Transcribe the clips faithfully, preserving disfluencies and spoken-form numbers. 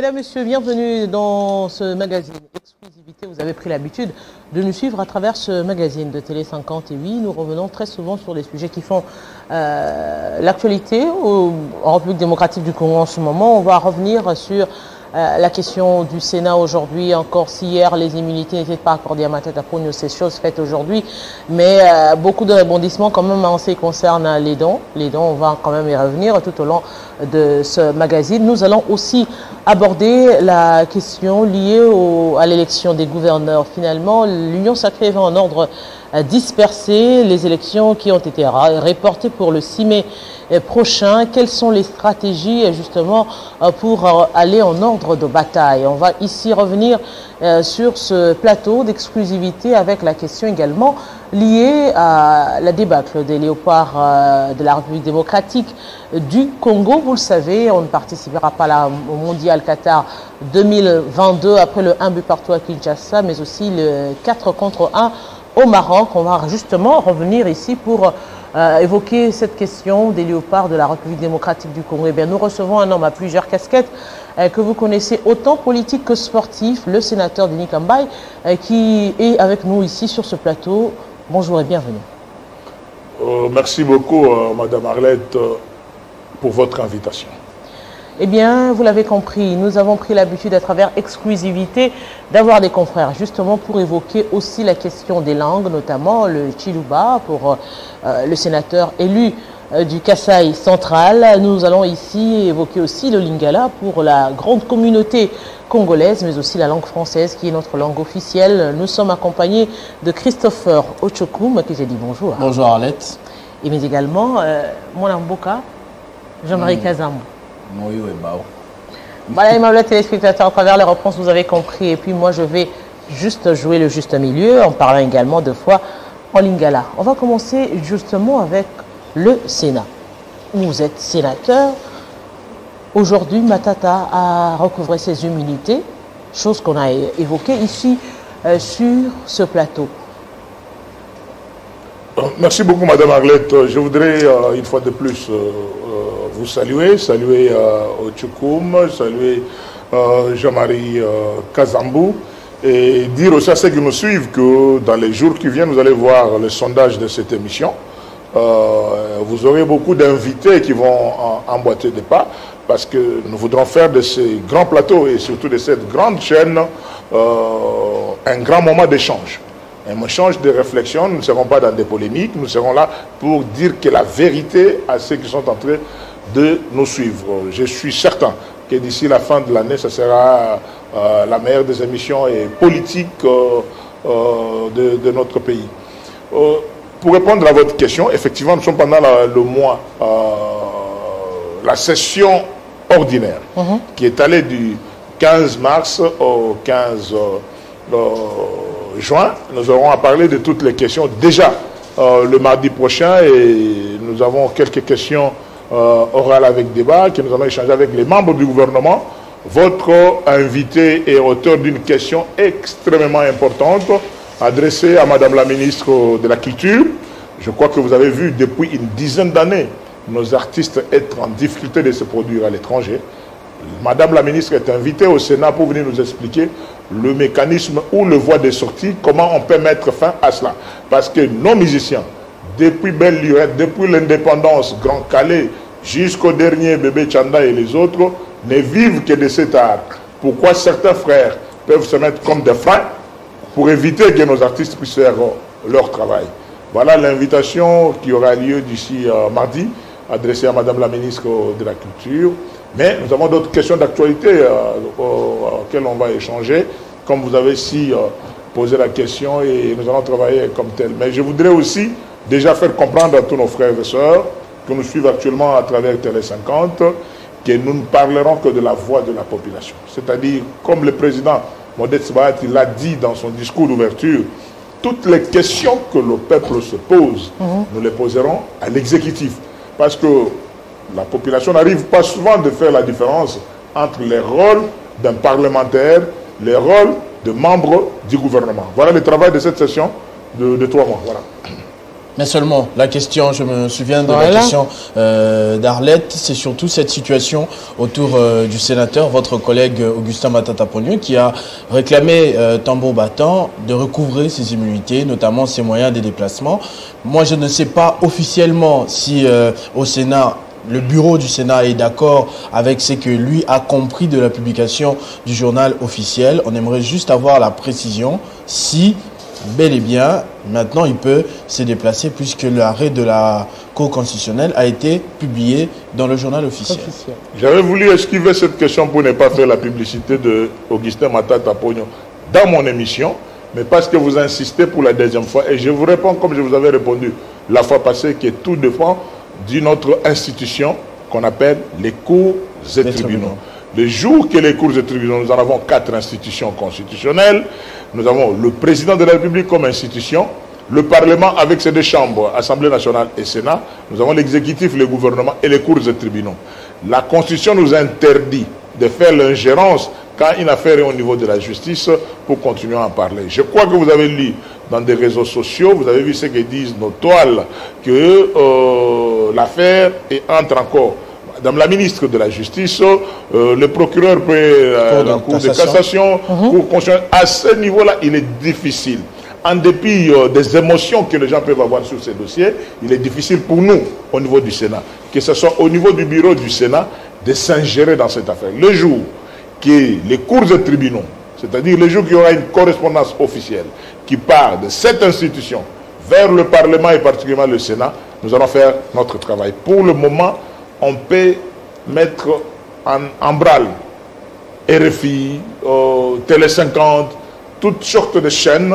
Mesdames, Messieurs, bienvenue dans ce magazine Exclusivité. Vous avez pris l'habitude de nous suivre à travers ce magazine de Télé cinquante. Et oui, nous revenons très souvent sur les sujets qui font euh, l'actualité en République démocratique du Congo en ce moment. On va revenir sur euh, la question du Sénat aujourd'hui. Encore si hier, les immunités n'étaient pas accordées à Matata Pogno, ces choses faites aujourd'hui. Mais euh, beaucoup de rebondissements quand même en ce qui concerne les dons. Les dons, on va quand même y revenir tout au long de ce magazine. Nous allons aussi aborder la question liée au, à l'élection des gouverneurs. Finalement, l'Union sacrée va en ordre dispersé. Les élections qui ont été reportées pour le six mai prochain. Quelles sont les stratégies justement pour aller en ordre de bataille? On va ici revenir sur ce plateau d'exclusivité avec la question également liée à la débâcle des léopards de la République démocratique du Congo. Vous le savez, on ne participera pas là au mondial Qatar deux mille vingt-deux après le un but partout à Kinshasa, mais aussi le quatre contre un au Maroc. On va justement revenir ici pour euh, évoquer cette question des léopards de la République démocratique du Congo. Et bien, nous recevons un homme à plusieurs casquettes euh, que vous connaissez autant politique que sportif, le sénateur Denis Kambayi, euh, qui est avec nous ici sur ce plateau. Bonjour et bienvenue. Euh, merci beaucoup, euh, Madame Arlette, euh, pour votre invitation. Eh bien, vous l'avez compris, nous avons pris l'habitude à travers Exclusivité d'avoir des confrères justement pour évoquer aussi la question des langues, notamment le Tshiluba pour euh, le sénateur élu euh, du Kassai Central. Nous allons ici évoquer aussi le Lingala pour la grande communauté congolaise, mais aussi la langue française qui est notre langue officielle. Nous sommes accompagnés de Christopher Otshokum, qui j'ai dit bonjour. Bonjour Arlette. Et mais également euh, mon amboka, Jean-Marie mmh. Kazambu. Voilà, mes téléspectateurs, à travers les réponses, vous avez compris. Et puis moi, je vais juste jouer le juste milieu en parlant également deux fois en Lingala. On va commencer justement avec le Sénat. Vous êtes sénateur. Aujourd'hui, Matata a recouvré ses immunités, chose qu'on a évoquée ici euh, sur ce plateau. Merci beaucoup, Madame Arlette. Je voudrais, euh, une fois de plus, euh, euh, vous saluer, saluer euh, Otshokum, saluer euh, Jean-Marie euh, Kazambu, et dire aussi à ceux qui nous suivent que dans les jours qui viennent, vous allez voir le sondage de cette émission. Euh, vous aurez beaucoup d'invités qui vont emboîter des pas, parce que nous voudrons faire de ces grands plateaux et surtout de cette grande chaîne euh, un grand moment d'échange. Un échange de réflexion, nous ne serons pas dans des polémiques, nous serons là pour dire que la vérité à ceux qui sont en train de nous suivre. Je suis certain que d'ici la fin de l'année, ce sera euh, la meilleure des émissions et politiques euh, euh, de, de notre pays. Euh, pour répondre à votre question, effectivement, nous sommes pendant la, le mois, euh, la session ordinaire, mmh. qui est allée du quinze mars au quinze euh, juin, nous aurons à parler de toutes les questions déjà euh, le mardi prochain, et nous avons quelques questions euh, orales avec débat que nous allons échanger avec les membres du gouvernement. Votre invité est auteur d'une question extrêmement importante adressée à Madame la ministre de la Culture. Je crois que vous avez vu depuis une dizaine d'années nos artistes être en difficulté de se produire à l'étranger. Madame la ministre est invitée au Sénat pour venir nous expliquer le mécanisme ou le voie de sortie, comment on peut mettre fin à cela. Parce que nos musiciens, depuis Belle Lurette, depuis l'indépendance, Grand Calais, jusqu'au dernier Bébé Tchanda et les autres, ne vivent que de cet art. Pourquoi certains frères peuvent se mettre comme des freins pour éviter que nos artistes puissent faire leur travail? Voilà l'invitation qui aura lieu d'ici euh, mardi, adressée à Madame la ministre de la Culture. Mais nous avons d'autres questions d'actualité euh, auxquelles on va échanger, comme vous avez si euh, posé la question, et nous allons travailler comme tel. Mais je voudrais aussi déjà faire comprendre à tous nos frères et sœurs que nous suivent actuellement à travers Télé cinquante que nous ne parlerons que de la voix de la population. C'est-à-dire, comme le président Modeste Bahati l'a dit dans son discours d'ouverture, toutes les questions que le peuple se pose, mmh. nous les poserons à l'exécutif. Parce que la population n'arrive pas souvent de faire la différence entre les rôles d'un parlementaire, les rôles de membres du gouvernement. Voilà le travail de cette session de, de trois mois. Voilà. Mais seulement, la question, je me souviens de voilà. la question euh, d'Arlette, c'est surtout cette situation autour euh, du sénateur, votre collègue Augustin Matata Pogno, qui a réclamé euh, tambour battant de recouvrer ses immunités, notamment ses moyens de déplacement. Moi, je ne sais pas officiellement si euh, au Sénat, le bureau du Sénat est d'accord avec ce que lui a compris de la publication du journal officiel. On aimerait juste avoir la précision si... bel et bien, maintenant il peut se déplacer puisque l'arrêt de la Cour constitutionnelle a été publié dans le journal officiel. J'avais voulu esquiver cette question pour ne pas faire la publicité de Augustin Matata Pogno dans mon émission, mais parce que vous insistez pour la deuxième fois, et je vous réponds comme je vous avais répondu la fois passée, que tout dépend d'une autre institution qu'on appelle les cours et les tribunaux. Le jour que les cours et tribunaux, nous en avons quatre institutions constitutionnelles. Nous avons le président de la République comme institution, le Parlement avec ses deux chambres, Assemblée nationale et Sénat. Nous avons l'exécutif, le gouvernement et les cours et tribunaux. La Constitution nous interdit de faire l'ingérence quand une affaire est au niveau de la justice pour continuer à en parler. Je crois que vous avez lu dans des réseaux sociaux, vous avez vu ce que disent nos toiles, que euh, l'affaire entre encore. Madame la ministre de la Justice, euh, le procureur peut euh, la Cour de cassation, mmh. Cour constitutionnelle. À ce niveau-là, il est difficile. En dépit euh, des émotions que les gens peuvent avoir sur ces dossiers, il est difficile pour nous, au niveau du Sénat, que ce soit au niveau du bureau du Sénat, de s'ingérer dans cette affaire. Le jour que les cours de tribunaux, c'est-à-dire le jour qu'il y aura une correspondance officielle qui part de cette institution vers le Parlement et particulièrement le Sénat, nous allons faire notre travail. Pour le moment, on peut mettre en, en branle R F I, euh, Télé cinquante, toutes sortes de chaînes,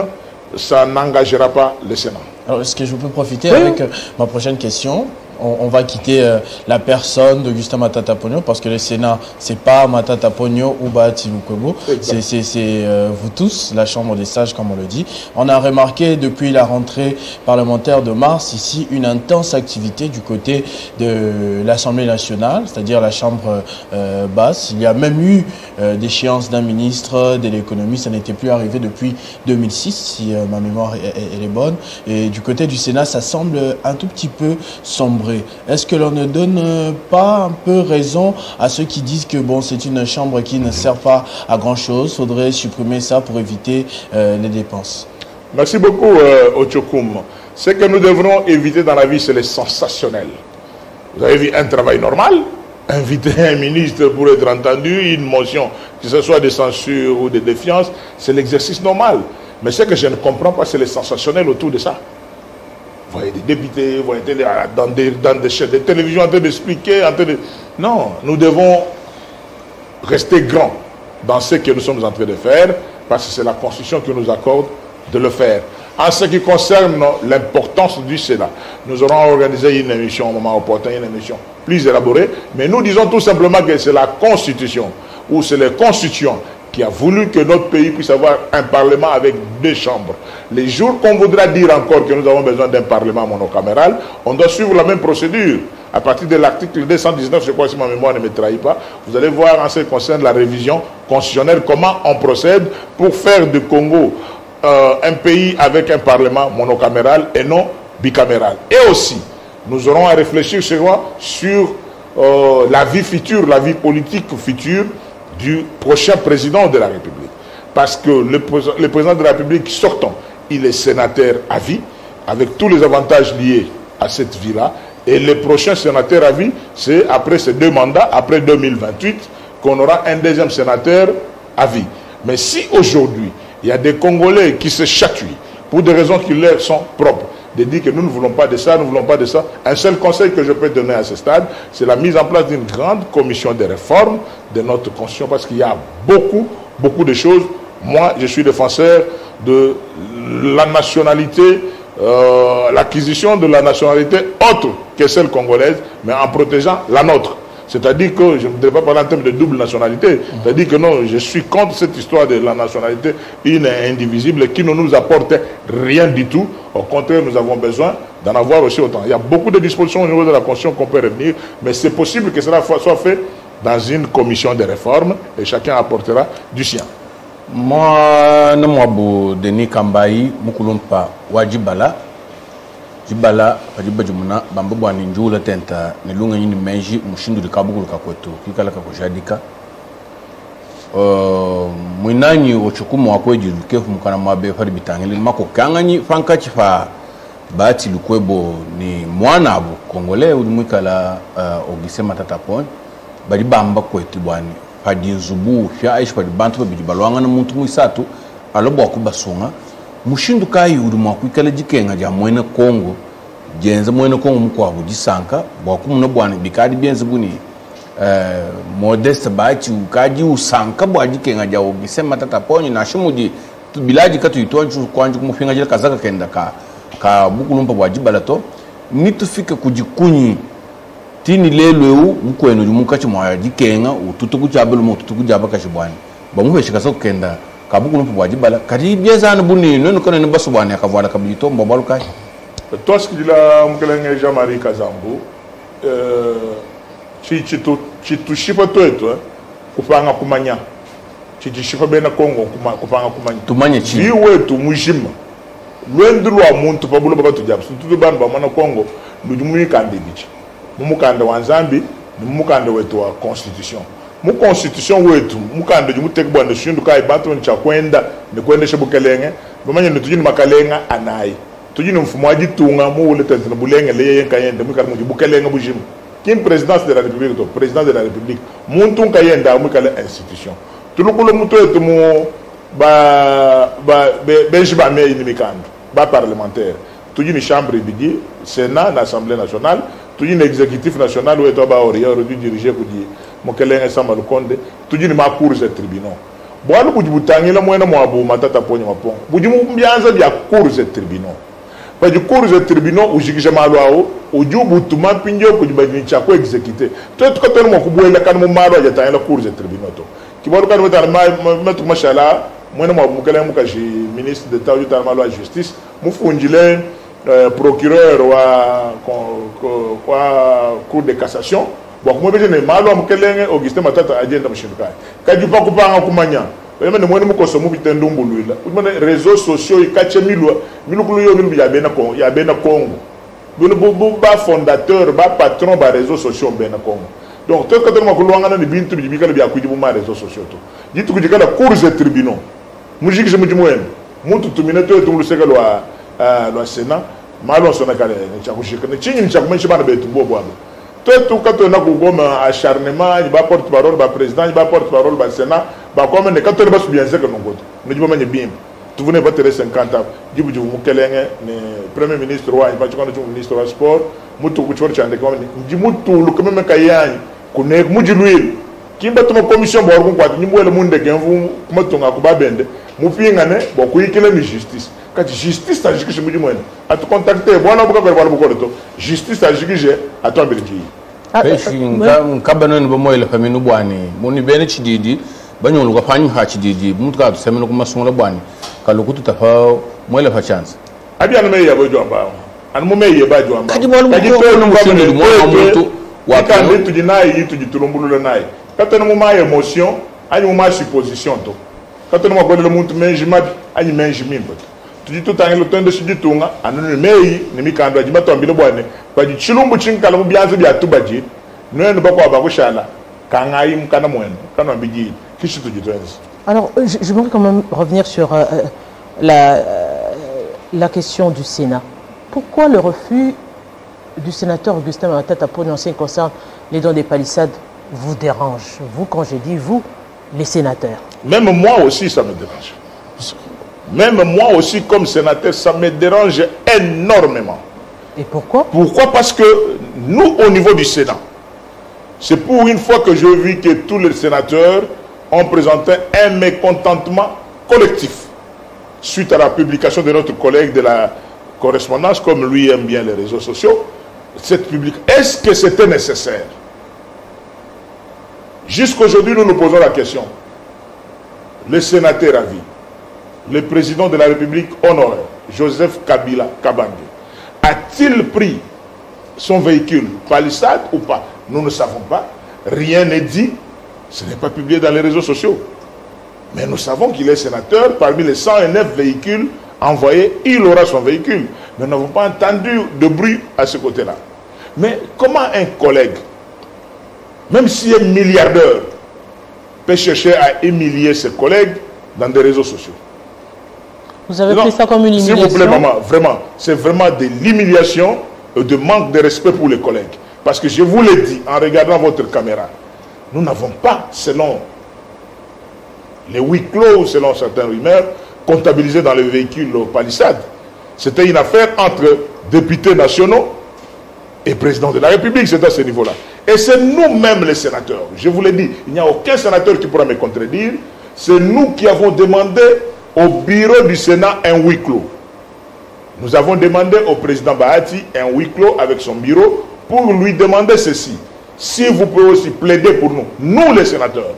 ça n'engagera pas le Sénat. Alors, est-ce que je peux profiter oui. avec euh, ma prochaine question? On, on va quitter euh, la personne d'Augustin Matata Pogno parce que le Sénat, ce n'est pas Matata Pogno ou Bahati Lukwebo, c'est euh, vous tous, la Chambre des sages, comme on le dit. On a remarqué depuis la rentrée parlementaire de mars, ici, une intense activité du côté de l'Assemblée nationale, c'est-à-dire la Chambre euh, basse. Il y a même eu euh, d'échéance d'un ministre de l'économie, ça n'était plus arrivé depuis deux mille six, si euh, ma mémoire est, elle est bonne. Et du côté du Sénat, ça semble un tout petit peu sombre. Est-ce que l'on ne donne pas un peu raison à ceux qui disent que bon, c'est une chambre qui ne sert pas à grand-chose, il faudrait supprimer ça pour éviter euh, les dépenses? Merci beaucoup, euh, Otshokum. Ce que nous devrons éviter dans la vie, c'est les sensationnels. Vous avez vu un travail normal, inviter un ministre pour être entendu, une motion, que ce soit de censure ou de défiance, c'est l'exercice normal. Mais ce que je ne comprends pas, c'est les sensationnels autour de ça. Vous voyez des députés, vous voyez dans des, dans des chaînes de télévision en train d'expliquer. De... Non, nous devons rester grands dans ce que nous sommes en train de faire parce que c'est la Constitution qui nous accorde de le faire. En ce qui concerne l'importance du Sénat, nous aurons organisé une émission au moment opportun, une émission plus élaborée, mais nous disons tout simplement que c'est la Constitution ou c'est les constituants qui a voulu que notre pays puisse avoir un Parlement avec deux chambres. Les jours qu'on voudra dire encore que nous avons besoin d'un Parlement monocaméral, on doit suivre la même procédure. À partir de l'article deux cent dix-neuf, je crois, si ma mémoire ne me trahit pas, vous allez voir en ce qui concerne la révision constitutionnelle, comment on procède pour faire du Congo euh, un pays avec un Parlement monocaméral et non bicaméral. Et aussi, nous aurons à réfléchir sur euh, la vie future, la vie politique future, du prochain président de la République. Parce que le, le président de la République sortant, il est sénateur à vie, avec tous les avantages liés à cette vie-là. Et le prochain sénateur à vie, c'est après ces deux mandats, après deux mille vingt-huit, qu'on aura un deuxième sénateur à vie. Mais si aujourd'hui, il y a des Congolais qui se chatouillent, pour des raisons qui leur sont propres, de dire que nous ne voulons pas de ça, nous ne voulons pas de ça. Un seul conseil que je peux donner à ce stade, c'est la mise en place d'une grande commission de réforme de notre Constitution, parce qu'il y a beaucoup, beaucoup de choses. Moi, je suis défenseur de la nationalité, euh, l'acquisition de la nationalité autre que celle congolaise, mais en protégeant la nôtre. C'est-à-dire que, je ne voudrais pas parler en termes de double nationalité, c'est-à-dire que non, je suis contre cette histoire de la nationalité une et indivisible qui ne nous apporte rien du tout. Au contraire, nous avons besoin d'en avoir aussi autant. Il y a beaucoup de dispositions au niveau de la Constitution qu'on peut revenir, mais c'est possible que cela soit fait dans une commission de réforme et chacun apportera du sien. Moi, je suis Denis Kambayi, Moukoulompa, Wadjibala, Jibala ajiba jumuna bambo bwa ninjula tenta nilunga yini meji mushindu likabugulu kakwetu kikala kakujadika euh mwinanyi ochukumu wakweji lukefu mukana mabe fari bitangeli mako kanganyi franka chifa Bahati lukwebo ni mwana abu kongole ulimwikala uh, Augustin Matata Pogno bali bamba kwetu bwani fadi zubu fya aishi fadi bantu bijibalwanga na muntu mwisatu alobo akubasonga mushindu kayi ulimwakwikala jikenga ja mwene Kongo jenze mwene Kongo mkwabu jisanka bwakumuno bwani bikadi byenze buni eh Modeste Bahati ukaji usanka bwajikenga ja Augustin Matata Pogno na shimudi bilaji katu itwanchu kwanju kumufinga jela kazaka kenda ka ka bukulumpa bwajibalato nitufike kujikunyi tini lelweu mukwenu jumukachi mwajikenga ututukujabe lumo ututukujaba kashibwani bamubeshika sokenda Kaboukou n'ont pas dit bala. Car il bien ça ne bouge, nous ne connaissons pas souvent les cavaliers comme dit Tom Babaloukai. Toi ce qu'il a, mon collègue Jean-Marie Kazambu, si tu tu tu chiffres toi toi, Kupanga Kumanya, si tu chiffres bien le Congo, Kupanga Kumanya. Tu manies tu. Oui oui tu mujim. Loin de loin mon tu pas boulot pas tu diable. Surtout de bande bamana Congo, nous mujim kandibichi. Nous kande wanzambi, nous kande wetoa constitution. Mu constitution wetu mukande jumutek bwande shindu kai baton cha kwenda ni kwenda shebukelenge bamanye tujini makalenga anai tujini mfumo ajitunga mu uleta tena bulenge leye kayende mukale mu bukelenge bujimu kim présidence de la république to président de la république muntu kayenda mukale institution tulukulu muto etu mu ba ba bejiba me ni mikando ba parlementaire tujini chambre bidi sénat l'assemblée nationale tujini exécutif national wetu ba oria aujourd'hui diriger kudi mokele ensemble konde tujini makuru za tribunal bwalo bujibutangila mwena mwabu Matata Pogno mapongo bujimu mbyanza bya kuru za tribunal pa jikuru za tribunal ujikisha malwao ujubu tumapinjo kujibadini cha ko exécuter to tukatelo mokubwela kan mu malwa ya tayela kuru za tribunal to kibalo kan mutara matu mashala mwena mwabu mokele mukashi ministre de tawu ta malwa justice mufunjile procureur wa kwa cour de cassation Bakumu bejene malo mkelenge Augustin Matata agenda mshindukai. Kajupa kupanga kumanya. Wema ne mwene mukoso mu bitendo mbuluila. Utumana réseaux sociaux ikache milwa, milukulu yo milu ya bena Congo, ya bena Congo. Bino bobo ba fondateur, ba patron ba réseaux sociaux bena Congo. Donc tout quand on makulwanga na bintu bibikala bya kujibu ma réseaux sociaux to. Ditu kujikala cour de tribunal. Mujiki je mujimwene. Muntu tumina to tumulusekalo lwa lwa Sénat, malo sona kale ne chakushika. Ne chinyi chakumenshi bana betu bobo abo. Tout quand on a gouverne acharnement, il va porte-parole, il va président, il va porte-parole, il va sénat, il va comme quand on va se bien que nous nous disons bien. Tu venais pas tirer cinquante ans. Je vous dis que le premier ministre roi, il va dire que le ministre du sport, mutu kuchori chande comme dit mutu le comme kayan, connaît mudiluil. Qui bat mon commission pour qu'on quoi, ni moi le monde gagne vous comment on a kuba bende. Mu pingane beaucoup qui la justice. Quand justice s'agit que je me dis moi, à te contacter, voilà pourquoi je parle beaucoup de toi. Justice s'agit que j'ai à toi Belgique. Je suis un cabanon de moi et la famille Noubani. Mon ibénichi didi, Bagnon Rafani Hachi didi, Moutka, Semen Masson Labani, Kaloko tout à fait, moi la chance. A bien meilleur à Bojoba. Un moment, il y a Bajoba. Quand on est tout deny, tu dis tout le monde le naï. Quand on a une émotion, on a une supposition. Quand on a le monde, je m'habille, je m'habille. Tu dis tout le temps de ce du tout, à nous le meilleur, ne m'y candois, je m'attends bien au bonnet. Pas du chilombo chinkalam bien à tout badji, nous ne pouvons pas avoir chala, kanaïm kanamouen, kanambi, qui se dit. Alors, je, je voudrais quand même revenir sur euh, la, euh, la question du Sénat. Pourquoi le refus du sénateur Augustin Matata Pogno en ce qui concerne les dons des palissades vous dérange? Vous, quand j'ai dit vous, les sénateurs. Même moi aussi, ça me dérange. Même moi aussi, comme sénateur, ça me dérange énormément. Et pourquoi? Pourquoi? Parce que nous, au niveau du Sénat, c'est pour une fois que je vis que tous les sénateurs ont présenté un mécontentement collectif suite à la publication de notre collègue de la correspondance, comme lui aime bien les réseaux sociaux. Cette publication, est-ce que c'était nécessaire? Jusqu'aujourd'hui, nous nous posons la question. Le sénateur à vie. Le président de la République honoré, Joseph Kabila Kabange, a-t-il pris son véhicule palissade ou pas? Nous ne savons pas. Rien n'est dit. Ce n'est pas publié dans les réseaux sociaux. Mais nous savons qu'il est sénateur. Parmi les cent neuf véhicules envoyés, il aura son véhicule. Nous n'avons pas entendu de bruit à ce côté-là. Mais comment un collègue, même s'il est milliardaire, peut chercher à humilier ses collègues dans des réseaux sociaux? Vous avez pris ça comme une humiliation? S'il vous plaît, maman, vraiment, c'est vraiment de l'humiliation et de manque de respect pour les collègues. Parce que je vous l'ai dit, en regardant votre caméra, nous n'avons pas, selon les huis clos, selon certains rumeurs, comptabilisé dans le véhicule palissade. C'était une affaire entre députés nationaux et président de la République, c'est à ce niveau-là. Et c'est nous-mêmes les sénateurs, je vous l'ai dit, il n'y a aucun sénateur qui pourra me contredire, c'est nous qui avons demandé au bureau du Sénat un huis clos. Nous avons demandé au président Bahati un huis clos avec son bureau pour lui demander ceci. Si vous pouvez aussi plaider pour nous, nous les sénateurs,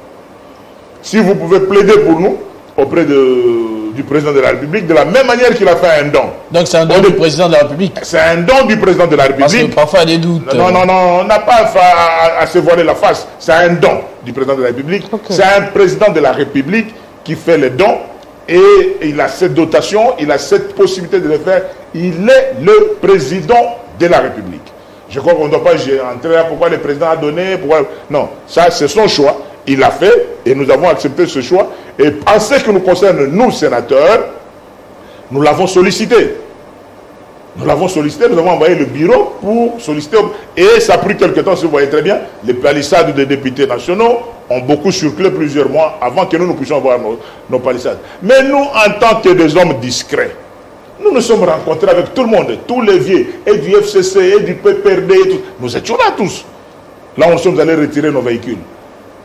si vous pouvez plaider pour nous auprès de, du président de la République, de la même manière qu'il a fait un don. Donc c'est un don du président de la République. C'est un don du président de la République. Parce que parfois il y a des doutes. Non, non, non, on n'a pas à, à, à se voiler la face. C'est un don du président de la République. Okay. C'est un président de la République qui fait les dons et il a cette dotation, il a cette possibilité de le faire. Il est le président de la République. Je crois qu'on ne doit pas entrer là pourquoi le président a donné. Pourquoi... Non, ça c'est son choix. Il l'a fait et nous avons accepté ce choix. Et en ce qui nous concerne, nous, sénateurs, nous l'avons sollicité. Nous l'avons sollicité, nous avons envoyé le bureau pour solliciter. Et ça a pris quelques temps, si vous voyez très bien. Les palissades des députés nationaux ont beaucoup surclé plusieurs mois avant que nous, nous puissions avoir nos, nos palissades. Mais nous, en tant que des hommes discrets, nous nous sommes rencontrés avec tout le monde, tous les vieux, et du F C C, et du P P R D, et tout. Nous étions là tous. Là, nous sommes allés retirer nos véhicules.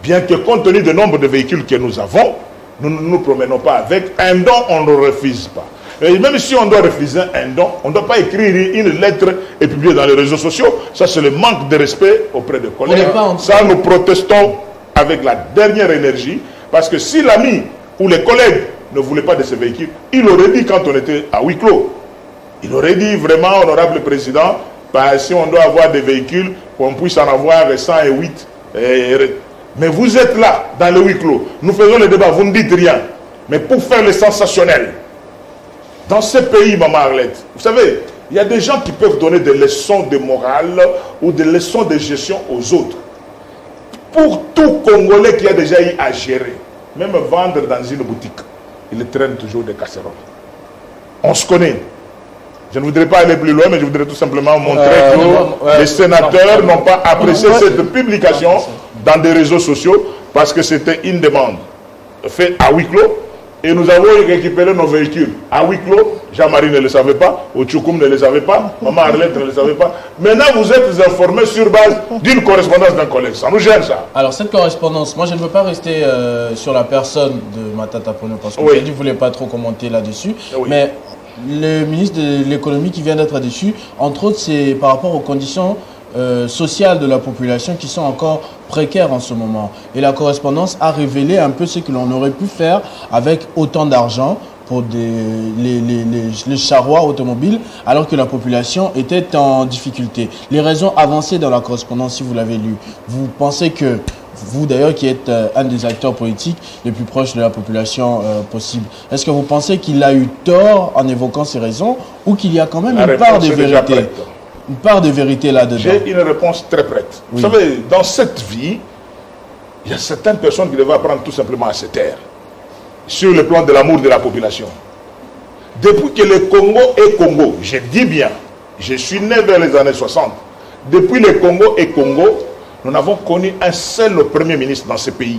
Bien que compte tenu du nombre de véhicules que nous avons, nous ne nous, nous promenons pas avec. Un don, on ne refuse pas. Et même si on doit refuser un don, on ne doit pas écrire une lettre et publier dans les réseaux sociaux. Ça, c'est le manque de respect auprès des collègues. En... Ça, nous protestons avec la dernière énergie. Parce que si l'ami ou les collègues ne voulaient pas de ces véhicules, il aurait dit quand on était à huis clos. Il aurait dit vraiment, honorable président, bah, si on doit avoir des véhicules, qu'on puisse en avoir cent huit. Et... Mais vous êtes là, dans le huis clos. Nous faisons le débat, vous ne dites rien. Mais pour faire le sensationnel, dans ce pays, maman Arlette, vous savez, il y a des gens qui peuvent donner des leçons de morale ou des leçons de gestion aux autres. Pour tout Congolais qui a déjà eu à gérer, même vendre dans une boutique, il traîne toujours des casseroles. On se connaît. Je ne voudrais pas aller plus loin, mais je voudrais tout simplement montrer euh, que non, ouais, les sénateurs n'ont pas apprécié non, cette publication dans des réseaux sociaux parce que c'était une demande faite à huis clos et nous avons récupéré nos véhicules à huis clos. Jean-Marie ne le savait pas, Otshokum ne le savait pas, maman Arlette ne le savait pas. Maintenant, vous êtes informés sur base d'une correspondance d'un collègue. Ça nous gêne, ça. Alors, cette correspondance, moi, je ne veux pas rester euh, sur la personne de Matata Pogno parce que oui. Vous ne voulez pas trop commenter là-dessus, oui. Mais... Le ministre de l'économie qui vient d'être déçu, entre autres, c'est par rapport aux conditions euh, sociales de la population qui sont encore précaires en ce moment. Et la correspondance a révélé un peu ce que l'on aurait pu faire avec autant d'argent pour des, les, les, les, les charrois automobiles, alors que la population était en difficulté. Les raisons avancées dans la correspondance, si vous l'avez lu, vous pensez que... Vous d'ailleurs qui êtes euh, un des acteurs politiques les plus proches de la population euh, possible. Est-ce que vous pensez qu'il a eu tort en évoquant ces raisons ou qu'il y a quand même une part de vérité, une part de vérité là-dedans? J'ai une réponse très prête. Oui. Vous savez, dans cette vie, il y a certaines personnes qui devaient apprendre tout simplement à se taire sur le plan de l'amour de la population. Depuis que le Congo est Congo, je dis bien, je suis né vers les années soixante, depuis le Congo est Congo, nous n'avons connu un seul premier ministre dans ce pays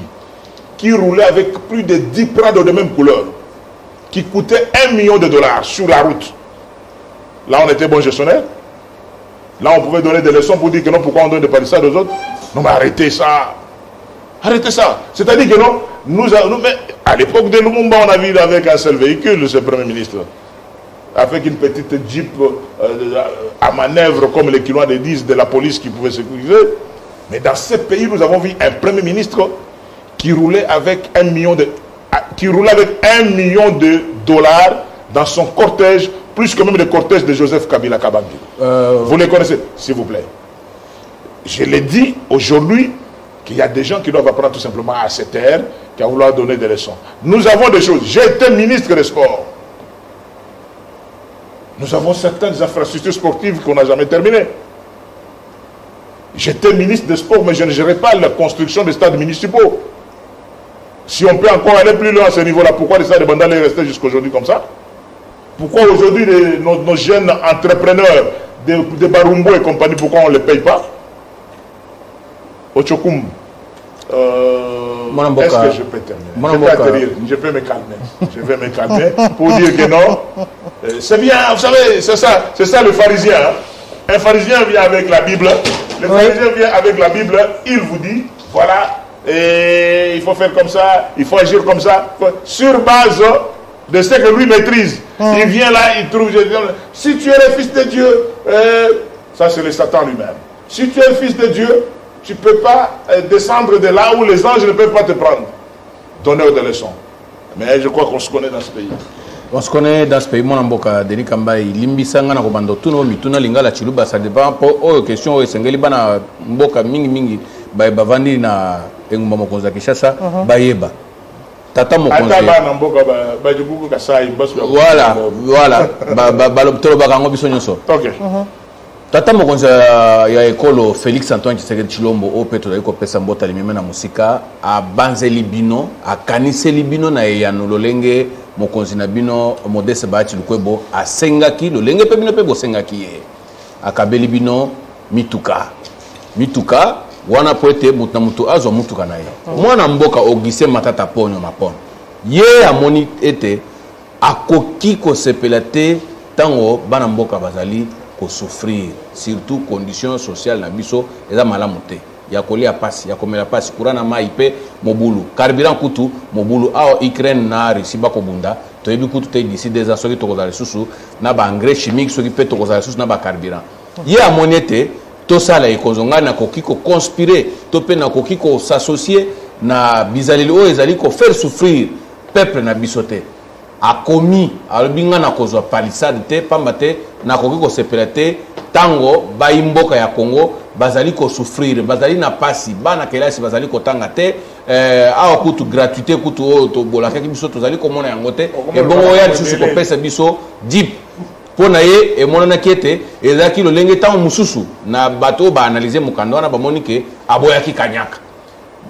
qui roulait avec plus de dix Prado de même couleur, qui coûtait un million de dollars sur la route. Là, on était bon gestionnaire. Là, on pouvait donner des leçons pour dire que non, pourquoi on donne pas ça aux autres? Non, mais arrêtez ça. Arrêtez ça. C'est-à-dire que non, nous, a, nous mais à l'époque de Lumumba, on a vu avec un seul véhicule, ce premier ministre. Avec une petite jeep euh, à manœuvre, comme les Kinois le disent, de la police qui pouvait sécuriser. Mais dans ce pays, nous avons vu un Premier ministre qui roulait avec un million de, qui roulait avec un million de dollars dans son cortège, plus que même le cortège de Joseph Kabila Kabange. Euh... Vous les connaissez, s'il vous plaît. Je l'ai dit aujourd'hui qu'il y a des gens qui doivent apprendre tout simplement à se taire, qui vont leur donner des leçons. Nous avons des choses. J'ai été ministre des Sports. Nous avons certaines infrastructures sportives qu'on n'a jamais terminées. J'étais ministre des Sports, mais je ne gérais pas la construction des stades municipaux. Si on peut encore aller plus loin à ce niveau-là, pourquoi les stades de Bandal est resté jusqu'à aujourd'hui comme ça? Pourquoi aujourd'hui nos, nos jeunes entrepreneurs de, de Barumbo et compagnie, pourquoi on ne les paye pas? Otshokum, euh, est-ce que je peux terminer? Je peux, je peux me calmer. Je vais me calmer pour dire que non. Euh, c'est bien, vous savez, c'est ça, c'est ça le pharisien. Hein? Un pharisien vient avec la Bible. Le oui. pharisien vient avec la Bible. Il vous dit, voilà, et il faut faire comme ça, il faut agir comme ça. Sur base de ce que lui maîtrise. Mm. Il vient là, il trouve. Si tu es le fils de Dieu, euh, ça c'est le Satan lui-même. Si tu es le fils de Dieu, tu ne peux pas euh, descendre de là où les anges ne peuvent pas te prendre. Donneur de leçons. Mais je crois qu'on se connaît dans ce pays. On se connaît dans ce pays, mon amboka, Denis Kambayi, Limbisanga, Nakobando, Tuno, Mituna, Lingala, Tshiluba, ça dépend pour question et Sengelibana, Mboka, Mingi, Mingi, Bavandi, na Engumamo Konza Kinshasa, Bayeba. Tata Mokonza. Voilà, voilà. Baloptolo Bakango, Bissonyoso. Ok. Tata Mokonza, ya ekolo Félix Antoine Tshisekedi Tshilombo, au Petro, Eko Pesambota, Limimena Musika, à Banze Libino, à Kanise Libino, na Yanololenge, Mokonzi Nabino, Modeste Bahati Lukwebo, a Sengaki, le Lenge Pebino Pebo Sengaki, a Kabeli Bino, Mituka. Mituka, wana poete, Moutamutu Azo, Moutuka Naye. Moi, Namboka, Augustin Matata Pogno, Mapon. Ye, Amoni, ete, a Koki, Kosepelate, Tango, Banamboka Bazali, Kosouffrir, surtout conditions sociales, Nabiso, et la Malamote. Yakoli a passe, yakome la passe, courana maipe, mobulu, carburant kutu, mobulu, ao ikren na risiba kobunda, toyebi kutu te d'ici des assoki tokozare susu, naba engrais chimique, soki pe tokozare susu, naba carburant. Ye a monete, to sala e kozonga na kokiko conspirer, to pe na kokiko s'associer, na bizalili o ezali ko faire souffrir, peuple na bisote. A commis, albinga na kozo palisade te, pambate, na kokiko sepelate, tango, baimboka ya Congo, bazali ko souffrir, bazali na pasi, bana kelasi bazali ko tangate, euh a kutu gratuité kutu auto bolaka biso tozali ko mona yangote, e bongo ya biso ko pesa biso dip pona ye e mona na kete, ezaki lo lenge tango mususu na bato ba analyser mukanda wana ba monike aboya ki kanyaka.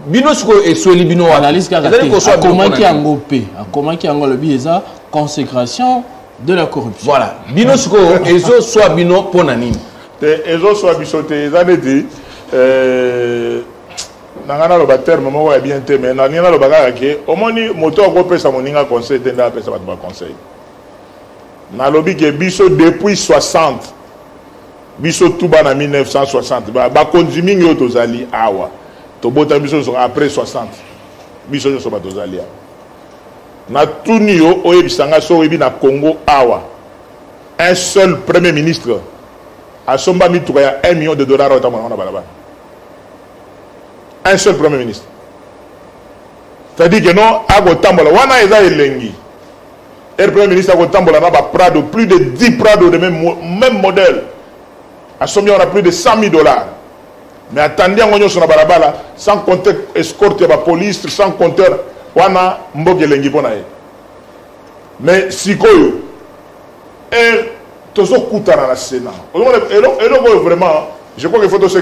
Bino siko e soli bino analyse ka ka comment ki yango pe, comment ki yango le bi eza consécration de la corruption. Voilà, bino siko ezo soit bino pona nini. Et ils ont soit bichoté, ils avaient dit, n'a rien à le battre, mais moi, bien aimé, n'a rien à le bagarre. Au moins, moto européen, ça m'a dit un conseil, d'un appel, ça m'a dit un conseil. N'a lobby qui est bichot depuis soixante, bichot tout bas en mille neuf cent soixante, bah, consumé, yo, tous ali, awa. Tobo, ta bichot sera après soixante, bichot, yo, sera tous ali. N'a tout ni yo, oye, bisanga, so, ebi, na Congo, awa. Un seul premier ministre. À Somba Mitouya, un million de dollars au Tamanaba. Un seul premier ministre. C'est-à-dire que non, à Gotambola, Wana Eza et Lengi. Et le premier ministre à Gotambola, on a Prado, plus de dix Prado de même, même modèle. À Somia, on a plus de cent mille dollars. Mais attendez, on a sur la barabala, sans compter escorte, la police, sans compter, Wana Mbogue Lengi Bonaye. Mais si Koyo, et tous les coups dans la Sénat. Et donc, vraiment, je crois qu'il faut que le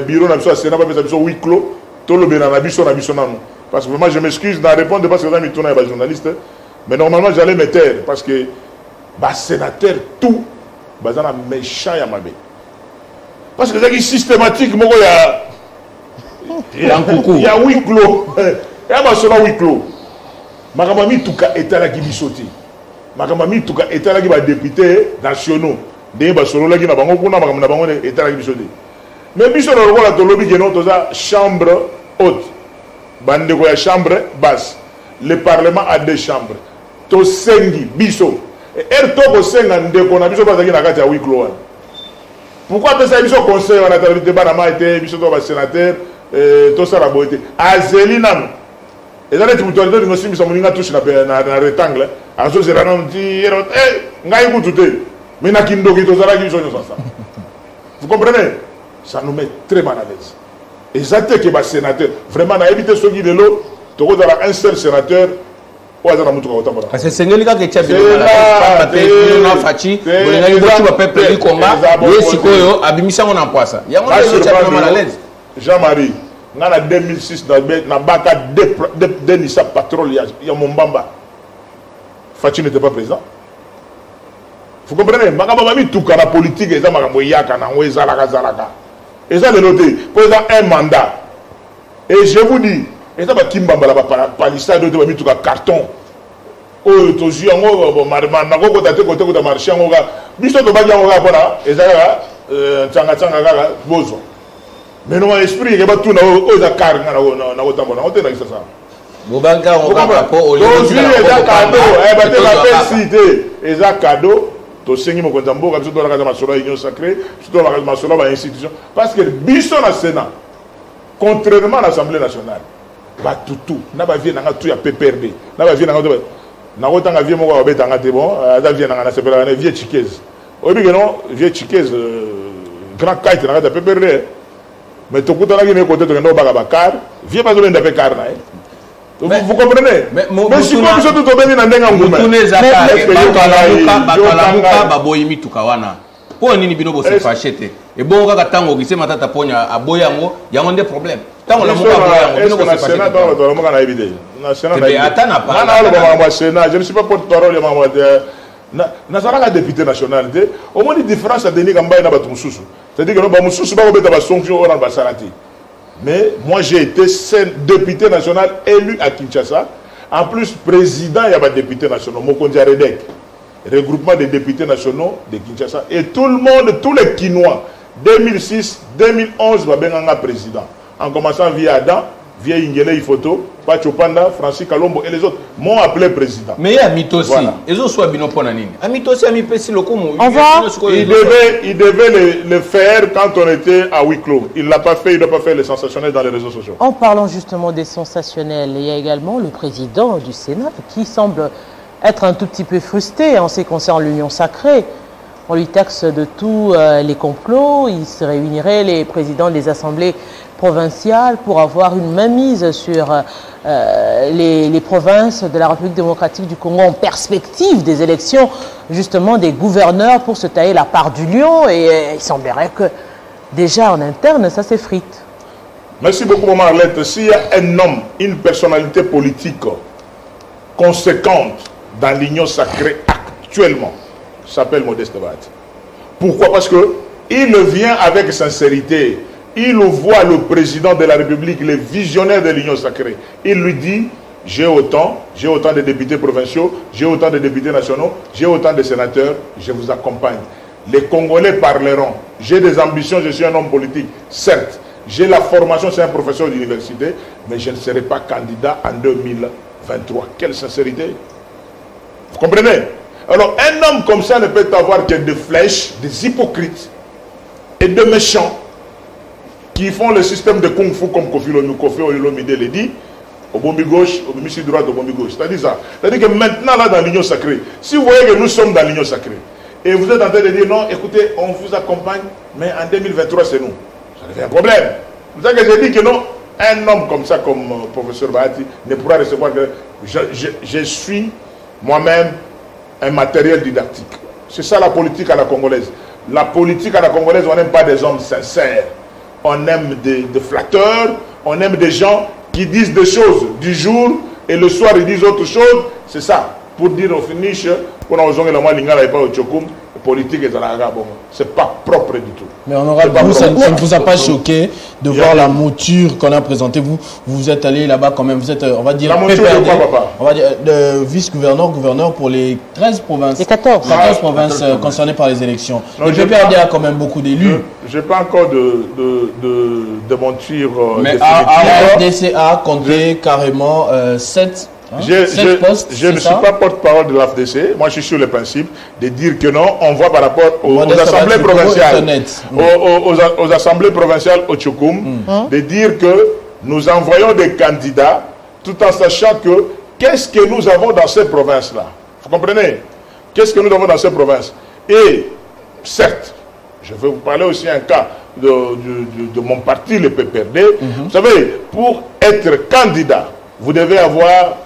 bureau de la Sénat soit un huis clos, tout le bureau de la Sénat. Parce que vraiment, je m'excuse d'en répondre parce que je me tourne avec les journalistes. Mais normalement, j'allais me taire parce que les sénateurs, tout, ils sont méchants à ma vie. Parce que c'est systématiquement, il y a un huis clos. Il y a un huis clos. Je suis tout à l'état qui me saute. Makamami tuka etala ki ba député nationaux de ba solola ki na bango kuna makamna bango etala ki bisodi mais biso na lokola to lobi geno toza chambre haute bande ko ya chambre basse le parlement a deux chambres to sengi biso er to ko senga ndeko na biso bazaki na kati ya wiklo. Pourquoi pesa biso conseil wana ta deba na ma été biso to ba sénateur euh to sala boite azelinam et là tu me donnes une notion mais na touche na na rectangle. Alors, je vais vous dire, eh, n'aille vous tout. Mais n'a qu'il n'y a pas de choses. Vous comprenez? Ça nous met très mal à l'aise. Et j'attends que les sénateurs, vraiment, n'a évité ceux qui de l'eau, tu as un seul sénateur, Jean-Marie, en deux mille six, dans Denis Patrol, il y a Mombamba. Fatih n'était pas présent. Vous comprenez? Tout la politique, ils ont noté. Ils ont un mandat. Et je vous dis, ils ont mis tout un carton. Ils ont mis tout un mais nous avons esprit que tout n'a pas de parce que biso na Sénat, contrairement à l'Assemblée nationale, tout tout, n'a pas tout à P P R D, n'a pas n'a mais tu peux pas dire que tu n'as pas de car, viens pas donner de car. Vous comprenez? Mais si vous avez tout le monde, vous avez tout le monde. Vous avez tout le monde. Et bon, quand on a Matata Pogno à Boyango, il y a des problèmes. Tant on a le Sénat, on a évité. Je ne suis pas porte-parole. Nazara député national, au moins les différences à Denis Kambayi n'a pas de souci. C'est-à-dire que nous avons des sanctions au Rambassarati. Mais moi j'ai été député national élu à Kinshasa. En plus, président, il y a des députés nationaux. Mokondia Redek, regroupement des députés nationaux de Kinshasa. Et tout le monde, tous les Kinois, deux mille six, deux mille onze, va bien en président. En commençant via Adam, via Ingele Ifoto, Pachopanda, Francis Kalombo et les autres m'ont appelé président. Mais il y a Mitosi. Ils ont soit Binoponanine. À Mitosi, à Mipesi, le Komo. Il devait, il devait le, le faire quand on était à huis clos. Il ne l'a pas fait, il ne doit pas faire les sensationnels dans les réseaux sociaux. En parlant justement des sensationnels, il y a également le président du Sénat qui semble être un tout petit peu frustré en ce qui concerne l'union sacrée. On lui taxe de tous euh, les complots. Il se réunirait les présidents des assemblées provinciales pour avoir une mainmise sur euh, les, les provinces de la République démocratique du Congo en perspective des élections, justement des gouverneurs pour se tailler la part du lion. Et euh, il semblerait que déjà en interne, ça s'effrite. Merci beaucoup, Maman Arlette. S'il y a un homme, une personnalité politique conséquente dans l'union sacrée actuellement, s'appelle Modeste Bahati. Pourquoi? Parce qu'il vient avec sincérité. Il voit le président de la République, le visionnaire de l'Union sacrée. Il lui dit, j'ai autant, j'ai autant de députés provinciaux, j'ai autant de députés nationaux, j'ai autant de sénateurs, je vous accompagne. Les Congolais parleront. J'ai des ambitions, je suis un homme politique. Certes, j'ai la formation, c'est un professeur d'université, mais je ne serai pas candidat en deux mille vingt-trois. Quelle sincérité! Vous comprenez? Alors, un homme comme ça ne peut avoir que des flèches, des hypocrites et des méchants qui font le système de Kung Fu comme Kofi Olomide le dit, au bombi gauche, au bombi droite, au bombi gauche. C'est-à-dire ça. C'est-à-dire que maintenant, là, dans l'union sacrée, si vous voyez que nous sommes dans l'union sacrée, et vous êtes en train de dire, non, écoutez, on vous accompagne, mais en deux mille vingt-trois, c'est nous. Ça devient un problème. Vous savez que j'ai dit que non, un homme comme ça, comme euh, professeur Bahati, ne pourra recevoir que... Je, je, je suis moi-même un matériel didactique. C'est ça la politique à la congolaise. La politique à la congolaise, on n'aime pas des hommes sincères. On aime des, des flatteurs, on aime des gens qui disent des choses du jour et le soir ils disent autre chose. C'est ça. Pour dire au finish, on a besoin de la main Lingala et pas Otshokum, politique et bon. C'est pas propre du tout. Mais on aura vous, ça, ça ne vous a pas choqué de yeah. voir la mouture qu'on a présentée. Vous, vous êtes allé là-bas quand même. Vous êtes, on va dire, la mouture P P R D, de quoi, papa? On va dire de vice-gouverneur, gouverneur pour les treize provinces. Les quatorze. quatorze ah, provinces quatorze concernées par les élections. Non, le P P R D pas, a quand même beaucoup d'élus. Je n'ai pas encore de, de, de, de mentir. Euh, Mais la R D C a compté carrément euh, sept. Hein? Je, je, postes, je ne suis pas porte-parole de l'A F D C. Moi, je suis sur le principe de dire que non, on voit par rapport aux, aux assemblées provinciales, aux, aux, aux assemblées provinciales Otshokum, mm. de dire que nous envoyons des candidats tout en sachant que qu'est-ce que nous avons dans ces provinces-là. Vous comprenez? Qu'est-ce que nous avons dans ces provinces? Et certes, je vais vous parler aussi un cas de, de, de, de mon parti, le P P R D. Mm-hmm. Vous savez, pour être candidat, vous devez avoir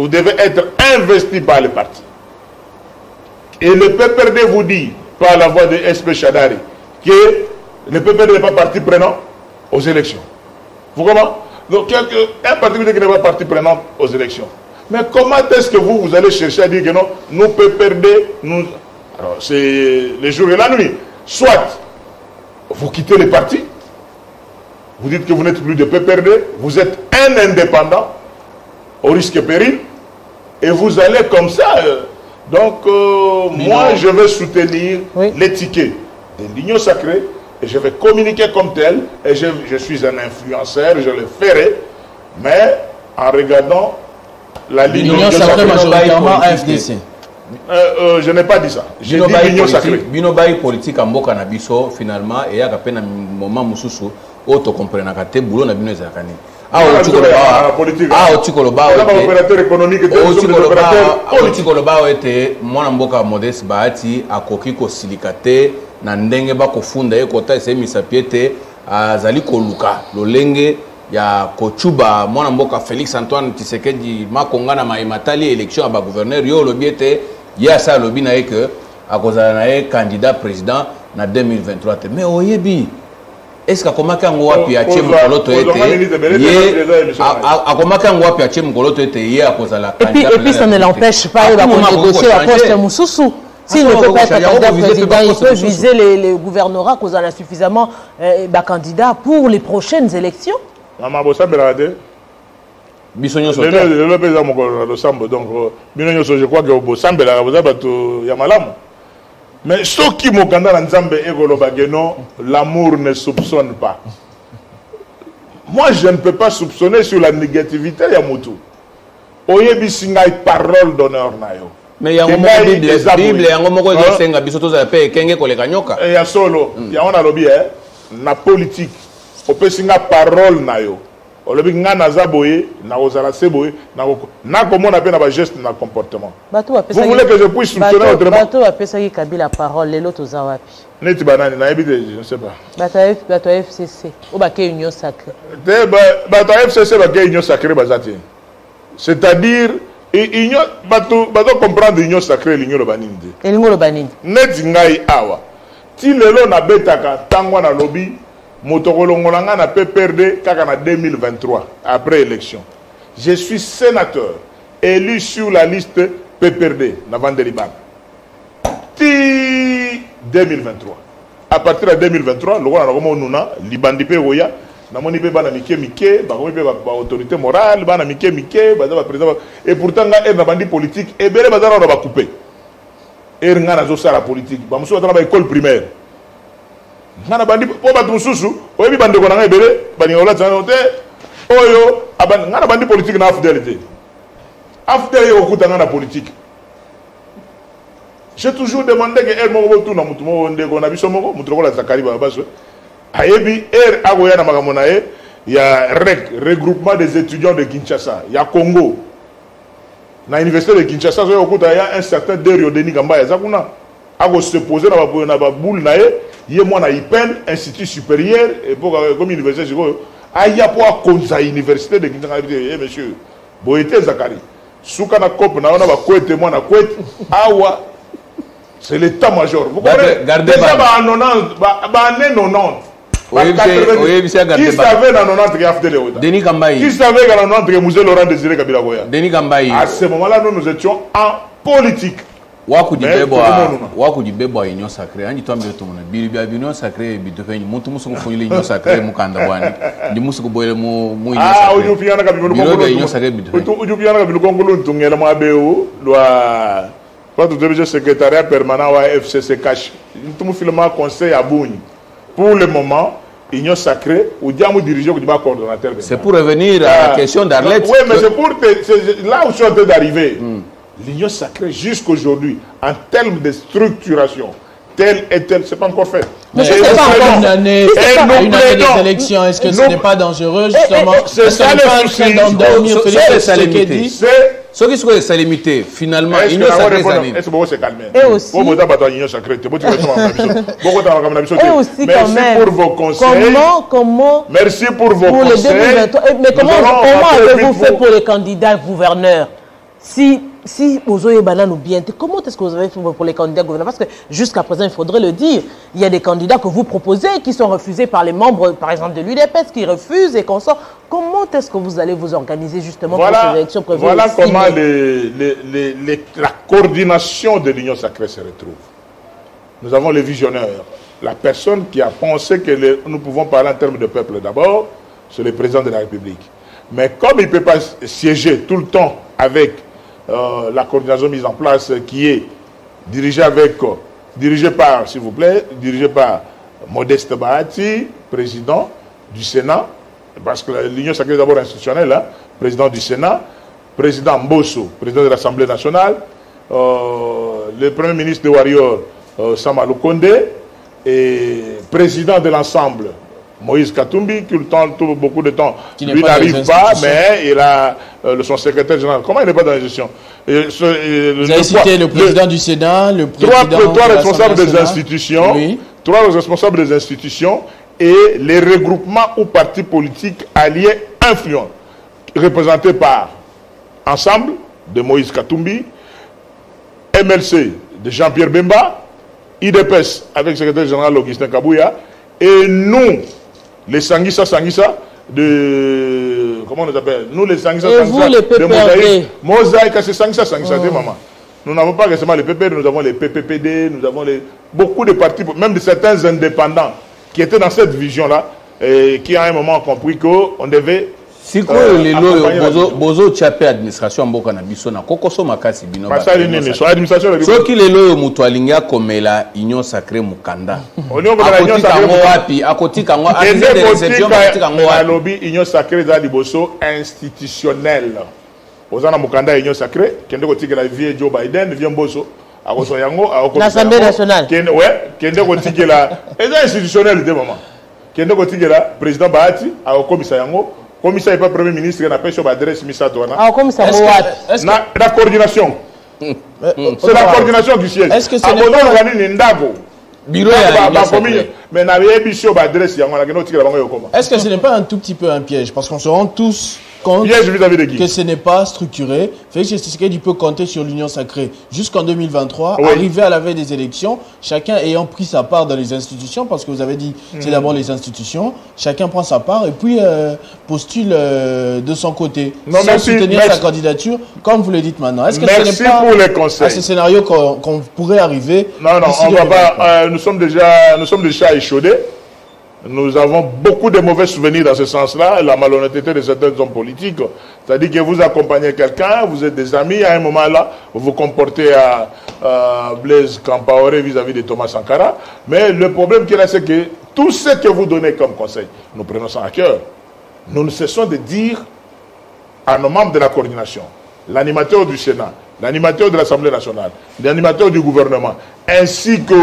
vous devez être investi par le parti. Et le P P R D vous dit, par la voix de S P Chadari, que le P P R D n'est pas parti prenant aux élections. Vous comprenez? Donc, un parti qui n'est pas parti prenant aux élections. Mais comment est-ce que vous, vous allez chercher à dire que non, nous P P R D, nous... Alors, c'est les jours et la nuit. Soit, vous quittez le parti, vous dites que vous n'êtes plus de P P R D, vous êtes un indépendant, au risque et péril, et vous allez comme ça. Donc, euh, moi, je vais soutenir oui. les tickets des lignes sacrées, et je vais communiquer comme tel, et je, je suis un influenceur, je le ferai, mais en regardant la ligne sacrée majoritairement F D C. Euh, euh, je n'ai pas dit ça. J'ai dit l'union sacrée. Binobaï politique en Mboka Nabiso, finalement, et il y a à peine un moment Moussoussou, auto comprenaka te boulot na bino ezakani. Ah, opérateur économique était mon mboka Modeste Bahati à Kokiko Silicate, Nandenge Bakofunda et Kota et Misapiete à Zaliko Luka, Lolenge, ya Kochuba, mon mboka Félix Antoine Tshisekedi Makonga na Maimatali, élection à ba gouverneur, yo lobiete, yasa lobina et que à cause d'un candidat président en deux mille vingt-trois. Mais oyebi. Est-ce qu'à comment qu'un roi puis a tué mon coloto était à comment qu'un roi puis a tué mon coloto était hier à cause de la et puis et puis ça ne l'empêche pas de négocier à poste Moussoussou. S'il ne peut pas être candidat président, il peut viser les gouvernorats cause en a suffisamment candidats pour les prochaines élections. Maman Bossa Berade. Bisogno sauter. Le le président mon coloto semble donc bisogno sauter. Je crois que Bossa Berade vous a battu Yamalam. Mais ceux qui m'ont gagné en Zambie et Golobageno, l'amour ne soupçonne pas. Moi, je ne peux pas soupçonner sur la négativité de Yamoutou. Oyebi Singaï, parole d'honneur. Mais il y a un moment où il y a un Bible, il y a un moment où il y a un Senga, Bissotos à paix, Kenge, Koleganyoka. Et il y a solo, il y a un lobby, la politique. On peut Singa parole nayo. Olobi nga nazaboye, na ozala seboye, na ko na ko mona pe na ba geste na comportement. Vous voulez que je puisse soutenir autrement? Bato a pesa ki Kabila parole lelo to zawapi. Neti banani na ebite je ne sais pas. Bato bato F C C o ba ke union sacrée. Te ba bato F C C ba ke union sacrée bazati. C'est-à-dire union bato bato comprendre union sacrée l'union lobaninde. L'union lobaninde. Neti ngai awa. Ti lelo na betaka tangwa na lobby. Motokolongolanga n'a pas perdu en deux mille vingt-trois, après élection. Je suis sénateur, élu sur la liste P P R D, avant de l'I B A M. deux mille vingt-trois. À partir de deux mille vingt-trois, le roi a l'I B A M Roya, n'a pas de autorité morale, n'a pas de président. Et pourtant, il y a une politique, et bien, il y a coupé. Il y a une politique. Il y a école primaire. J'ai toujours demandé que elle m'envoie tout dans mon tour, on dégonne à Bissomo, mon trône à Zakari Babas. Aébi, R. Agoyana Magamonae, il y a R E C, regroupement des étudiants de Kinshasa, il y a Congo. Dans l'université de Kinshasa, il y a un certain Denis Kambayi Zakuna. À se poser dans la boule, il y a un I P E N, institut supérieur, et pour comme université, je il y a pour l'université de Kinshasa, monsieur, Boyete Zakari. Soukana Kop, on a un moi, on a c'est l'état-major. Vous comprenez? Gardez déjà, en quatre-vingt-dix. Qui savait dans quatre-vingt-dix qu'il y a fait les Denis Kambayi. Qui savait qu'en quatre-vingt-dix qu'il y a Mouzé Laurent Désiré Kabila Goya. Denis Kambayi. À ce moment-là, nous, nous étions en politique. Waku di beba, waku di beba union sacrée. Ani tu as mis ton nom. Bilibia union sacrée, bidoufaini. Montu musuko foni union sacrée, mukanda wani. Di musuko boile mu mu union sacrée. Ah, ujupiana kabi mukongolo. Bilibia union sacrée bidoufaini. Ujupiana kabi mukongolo ntungela ma beu loa. Quand tu deviens secrétaire permanent à F C C cash, tu me files ma conseil à Bouni. Pour le moment, union sacrée ou diamou dirigeant du bas coordonnateur. C'est pour revenir à la question d'Arlette. Oui, mais c'est pour là où je suis en train d'arriver. L'union sacrée jusqu'aujourd'hui, en termes de structuration, telle et telle, c'est pas encore fait. Mais c'est pas encore une année, une année des élections. Est-ce que ce n'est pas dangereux justement? C'est ça le souci. C'est ça l'imité. Ce qui se trouve, c'est l'imité. Finalement, l'union sacrée s'anime. Est-ce que vous êtes calmé? Et aussi. Vous êtes battu l'union sacrée. Vous êtes battu l'union sacrée. Et aussi quand même. Merci pour vos conseils. Comment, comment? Merci pour vos conseils. Mais comment avez-vous fait pour les candidats gouverneurs? Si, si vous avez banane ou bien, comment est-ce que vous avez fait pour les candidats gouvernements? Parce que jusqu'à présent, il faudrait le dire, il y a des candidats que vous proposez qui sont refusés par les membres, par exemple, de l'U D P S, qui refusent et qu'on sort. Comment est-ce que vous allez vous organiser justement voilà, pour ces élections prévues? Voilà le comment les, les, les, les, la coordination de l'Union sacrée se retrouve. Nous avons les visionnaires. La personne qui a pensé que les, nous pouvons parler en termes de peuple d'abord, c'est le président de la République. Mais comme il ne peut pas siéger tout le temps avec euh, la coordination mise en place qui est dirigée avec, euh, dirigée par, s'il vous plaît, dirigée par Modeste Bahati, président du Sénat, parce que l'Union sacrée est d'abord institutionnelle, hein, président du Sénat, président Mbosso, président de l'Assemblée nationale, euh, le premier ministre de Warrior, euh, Sama Loukondé, et président de l'Ensemble, Moïse Katoumbi, qui le temps, tout, beaucoup de temps, lui n'arrive pas, mais il a euh, son secrétaire général. Comment il n'est pas dans la gestion et ce, et Vous le, avez cité le, le président du Sénat, le président trois, trois de responsables des institutions, oui. trois responsables des institutions et les regroupements ou partis politiques alliés influents, représentés par Ensemble de Moïse Katoumbi, M L C de Jean-Pierre Bemba, I D P S avec le secrétaire général Augustin Kabouya et nous. Les Sangissa Sangissa de. Comment on les appelle? Nous, les Sangissa Sangissa. Et vous, les P P R D. De Mosaïque. Mosaïque, c'est Sangissa Sangissa, oh. maman. Nous n'avons pas récemment les P P R D, nous avons les P P P D, nous avons les, beaucoup de partis, même de certains indépendants qui étaient dans cette vision-là et qui, à un moment, ont compris qu'on devait. Si quoi les lois, bozo tchape administration mboka na biso na kokoso makasi bino. Parce que l'administration, l'administration. Ceux qui les lois mutualinga comme la union sacrée mukanda. Union sacrée. Akoti kango wapi, akoti kango. Akoti réception, akoti kango wapi. Lobby union sacrée dans liboso institutionnel. Ozana mukanda union sacrée. Kende koti la vie Joe Biden vient boso. Akoso yango, akoso. L'Assemblée nationale. Kende ouais, kende koti la. Les institutionnels de maman. Kende koti la président Bahati, akomisa yango. Commissaire et pas Premier ministre, il a pêché sur l'adresse Missadouana. Ah, comme ça, c'est la coordination. C'est la coordination du siège. Est-ce que c'est le bureau de la commune? Mais n'a rien pêché sur l'adresse. Est-ce que ce n'est pas un tout petit peu un piège? Parce qu'on se rend tous compte que ce n'est pas structuré. Félix Tshisekedi peut compter sur l'Union sacrée jusqu'en deux mille vingt-trois, arrivé à la veille des élections, chacun ayant pris sa part dans les institutions, parce que vous avez dit c'est d'abord les institutions, chacun prend sa part et puis euh, postule euh, de son côté non, sans merci, soutenir merci. sa candidature, comme vous le dites maintenant. Est-ce que merci ce n'est pas pour les conseils. à ce scénario qu'on qu'on pourrait arriver? Non, non, on va pas, euh, nous sommes déjà, nous sommes déjà échaudés. Nous avons beaucoup de mauvais souvenirs dans ce sens-là, la malhonnêteté de certains hommes politiques. C'est-à-dire que vous accompagnez quelqu'un, vous êtes des amis, à un moment-là, vous vous comportez à, à Blaise Compaoré vis-à-vis de Thomas Sankara. Mais le problème qu'il y a, c'est que tout ce que vous donnez comme conseil, nous prenons ça à cœur. Nous ne cessons de dire à nos membres de la coordination, l'animateur du Sénat, l'animateur de l'Assemblée nationale, l'animateur du gouvernement, ainsi que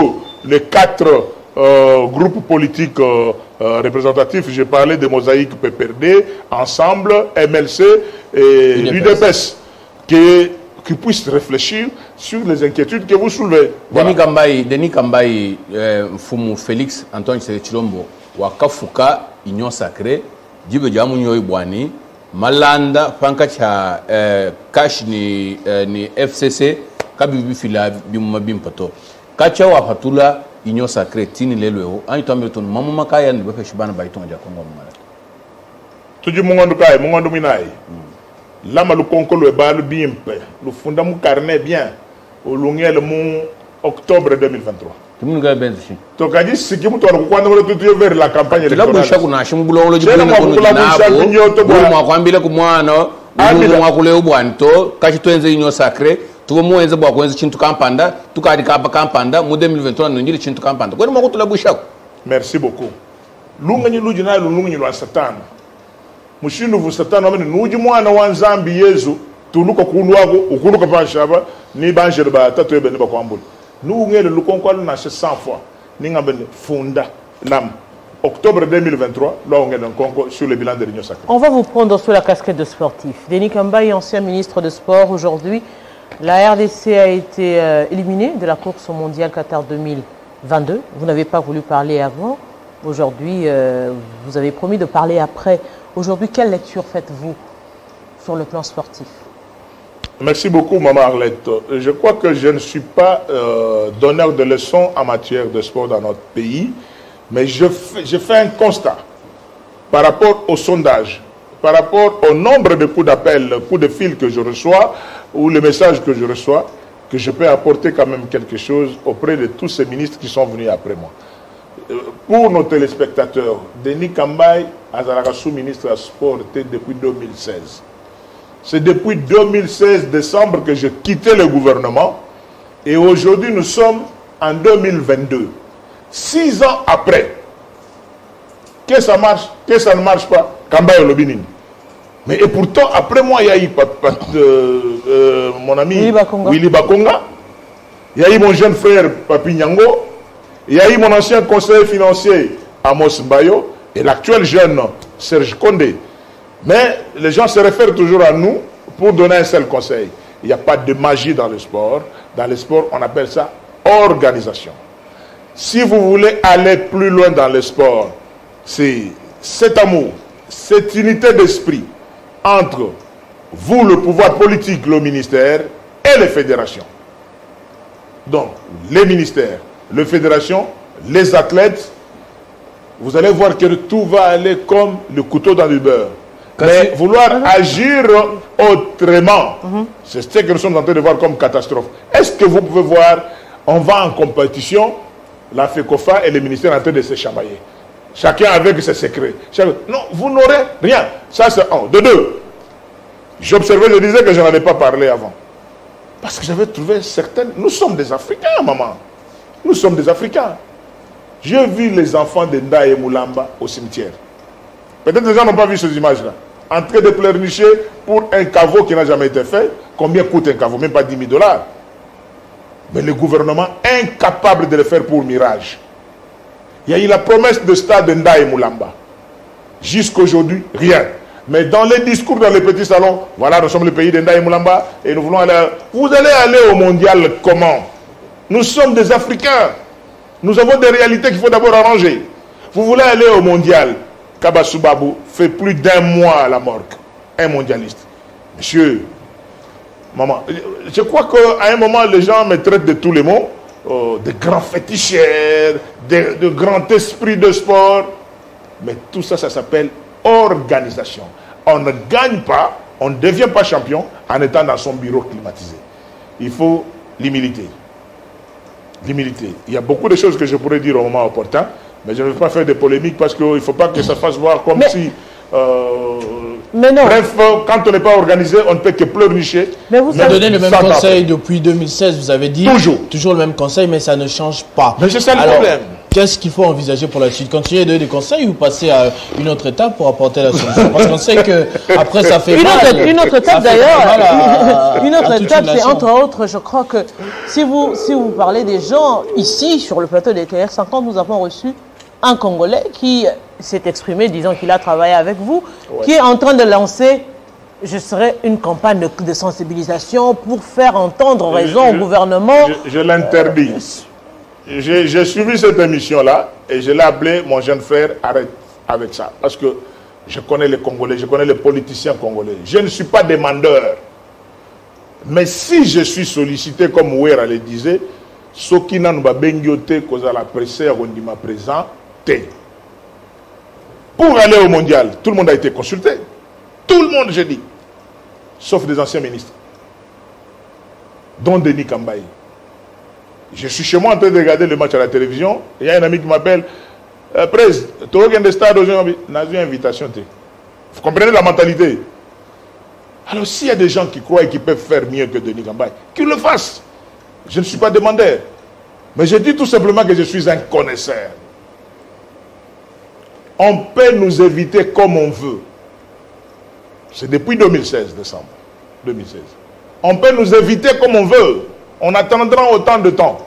les quatre... Euh, groupe politique euh, euh, représentatif, j'ai parlé de Mosaïque, P P R D, Ensemble, M L C et l'U D P S, qui, qui puissent réfléchir sur les inquiétudes que vous soulevez. Voilà. Denis Kambayi, Denis Kambayi, euh, Fumu Félix Antoine Tshisekedi-Tshilombo, Wakafuka, Union Sacrée, Djibe Djamunyo Ibwani, Malanda, Pankacha, euh, Kash ni, euh, ni F C C, Kabibi Fila, Bimumabim Pato. Kacha Wapatula, Union sacrée, tini lelo. Ani tombe ton maman makaya ni befe shibana baiton ja Kongo mara. Tuji mungondo kai, mungondo minai. Lama lu konkolo e balu bimpe, lu funda mu carnet bien au longel mu octobre deux mille vingt-trois. Tumu ngai benzi. To kadi sikimu to kwanda mo tutu vers la campagne électorale. La busha kuna shimu bulo lo jibona kono na. Bo mo kwambile ku mwana, mu mwa kule ubwanto, kachi twenze union sacrée. Tu vois moi ils ont besoin de chintu campanda, tu carries capa campanda, mois deux mille vingt-trois nous n'irons chintu campanda. Quoi de moi tu l'as bouché. Merci beaucoup. Lungani lujina lungani lwa Satan. Mushinu vu Satan amene nujumu ana wanzambi yezu tuluka kuluago ukuluka panshaba ni banjelba tatu ebene bakwambul. Lungani lukongo alunashe cent fois. Ninga bene funda lam. octobre deux mille vingt-trois, là on est dans le Congo sur le bilan de l'Union sacrée. On va vous prendre sous la casquette de sportif. Denis Kambayi, ancien ministre de sport, aujourd'hui. La R D C a été euh, éliminée de la course mondiale Qatar deux mille vingt-deux. Vous n'avez pas voulu parler avant. Aujourd'hui, euh, vous avez promis de parler après. Aujourd'hui, quelle lecture faites-vous sur le plan sportif? Merci beaucoup, Maman Arlette. Je crois que je ne suis pas euh, donneur de leçons en matière de sport dans notre pays, mais je, je fais un constat par rapport au sondage, par rapport au nombre de coups d'appel, coups de fil que je reçois ou les messages que je reçois, que je peux apporter quand même quelque chose auprès de tous ces ministres qui sont venus après moi. Pour nos téléspectateurs, Denis Kambayi, Azaragassou, ministre de Sport, était depuis deux mille seize. C'est depuis deux mille seize, décembre, que j'ai quitté le gouvernement. Et aujourd'hui, nous sommes en deux mille vingt-deux. Six ans après, que ça marche, que ça ne marche pas, Kambayi Olobinini. Mais et pourtant, après moi, il y a eu pat, pat, euh, euh, mon ami Willy Bakonga. Willy Bakonga. Il y a eu mon jeune frère Papi Nyango. Il y a eu mon ancien conseiller financier Amos Mbayo et l'actuel jeune Serge Condé. Mais les gens se réfèrent toujours à nous pour donner un seul conseil. Il n'y a pas de magie dans le sport. Dans le sport, on appelle ça organisation. Si vous voulez aller plus loin dans le sport, c'est cet amour, cette unité d'esprit entre vous, le pouvoir politique, le ministère et les fédérations. Donc, les ministères, les fédérations, les athlètes, vous allez voir que tout va aller comme le couteau dans le beurre. Mais vouloir agir autrement, mm-hmm. c'est ce que nous sommes en train de voir comme catastrophe. Est-ce que vous pouvez voir, on va en compétition, la FECOFA et les ministères en train de se chamailler. Chacun avec ses secrets. Chacun... Non, vous n'aurez rien. Ça, c'est un. De deux, j'observais, je disais que je n'en avais pas parlé avant. Parce que j'avais trouvé certaines... Nous sommes des Africains, maman. Nous sommes des Africains. J'ai vu les enfants de Nda et Moulamba au cimetière. Peut-être que les gens n'ont pas vu ces images-là. En train de pleurnicher pour un caveau qui n'a jamais été fait. Combien coûte un caveau? Même pas dix mille dollars. Mais le gouvernement est incapable de le faire pour mirage. Il y a eu la promesse de stade de Nda et Moulamba. Jusqu'aujourd'hui, rien. Mais dans les discours, dans les petits salons, voilà, nous sommes le pays de Nda et Moulamba et nous voulons aller... À... Vous allez aller au mondial comment? Nous sommes des Africains. Nous avons des réalités qu'il faut d'abord arranger. Vous voulez aller au mondial? Kabasubabou fait plus d'un mois à la morgue. Un mondialiste. Monsieur, maman, je crois qu'à un moment, les gens me traitent de tous les mots. Oh, de grands féticheurs, de, de grands esprits de sport. Mais tout ça, ça s'appelle organisation. On ne gagne pas, on ne devient pas champion en étant dans son bureau climatisé. Il faut l'humilité. L'humilité. Il y a beaucoup de choses que je pourrais dire au moment opportun. Mais je ne veux pas faire de polémiques parce qu'il ne faut pas que ça fasse voir comme mais, si... Euh, mais non. Bref, quand on n'est pas organisé, on ne peut que pleurnicher. Mais vous avez donné le même conseil depuis deux mille seize, vous avez dit... Toujours. Toujours le même conseil, mais ça ne change pas. Mais c'est ça le problème. Qu'est-ce qu'il faut envisager pour la suite? Continuer de donner des conseils ou passer à une autre étape pour apporter la solution? Parce qu'on sait qu'après, ça fait une mal. Autre, une autre étape, d'ailleurs. Une autre étape, c'est entre autres, je crois que si vous, si vous parlez des gens ici, sur le plateau des T R cinquante, nous avons reçu un Congolais qui s'est exprimé, disant qu'il a travaillé avec vous, ouais. qui est en train de lancer, je serais, une campagne de sensibilisation pour faire entendre raison je, au gouvernement. Je, je l'interdis. Euh, J'ai suivi cette émission-là et je l'ai appelé mon jeune frère, arrête avec ça. Parce que je connais les Congolais, je connais les politiciens congolais. Je ne suis pas demandeur. Mais si je suis sollicité, comme Ouera le disait, ce qui n'a pas été pressé, présent, pour aller au mondial, tout le monde a été consulté. Tout le monde, j'ai dit. Sauf des anciens ministres. Dont Denis Kambayi. Je suis chez moi en train de regarder le match à la télévision. Il y a un ami qui m'appelle. « Presse, tu as un stade aujourd'hui, tu as une invitation. » Vous comprenez la mentalité? Alors, s'il y a des gens qui croient qu'ils peuvent faire mieux que Denis Kambayi, qu'ils le fassent. Je ne suis pas demandeur. Mais je dis tout simplement que je suis un connaisseur. On peut nous éviter comme on veut. C'est depuis deux mille seize, décembre deux mille seize. On peut nous éviter comme on veut. On attendra autant de temps.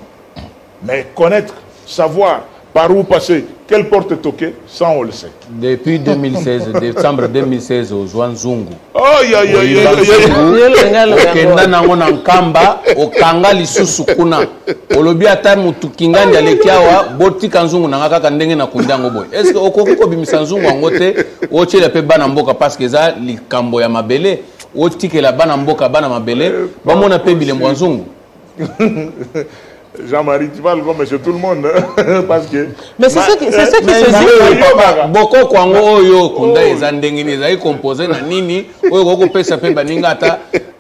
Mais connaître, savoir par où passer, quelle porte toquer, ça on le sait. Depuis deux mille seize, décembre deux mille seize, au Joan Ndzungu. Oh, yeah, yeah, yeah, yeah. otikela bana mboka bana mabele bamona pe bilemwa nzungu. Jean-Marie, tu parles comme monsieur tout le monde. Parce que mais c'est ce qui se dit. Beaucoup kwango yo kunda ezandengini ezai composé na nini oyo ko pesa pe baningata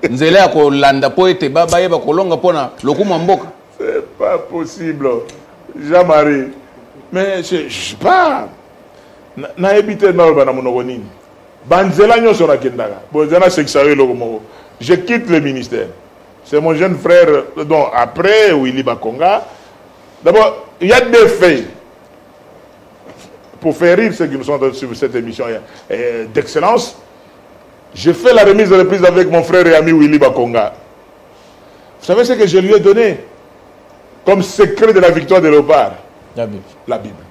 nzele ya kolanda po ete baba yeba kolonga pona lokuma mboka. C'est pas possible. Jean-Marie. Mais je sais pas. Na habité na bana monoko nini. Banzela nyoso rakendaka. Bozana sexawe lokomo. Je quitte le ministère. C'est mon jeune frère, donc après Willy Bakonga. D'abord, il y a deux faits. Pour faire rire ceux qui nous sont sur cette émission d'excellence, j'ai fait la remise de reprise avec mon frère et ami Willy Bakonga. Vous savez ce que je lui ai donné comme secret de la victoire de Léopard? La Bible. La Bible.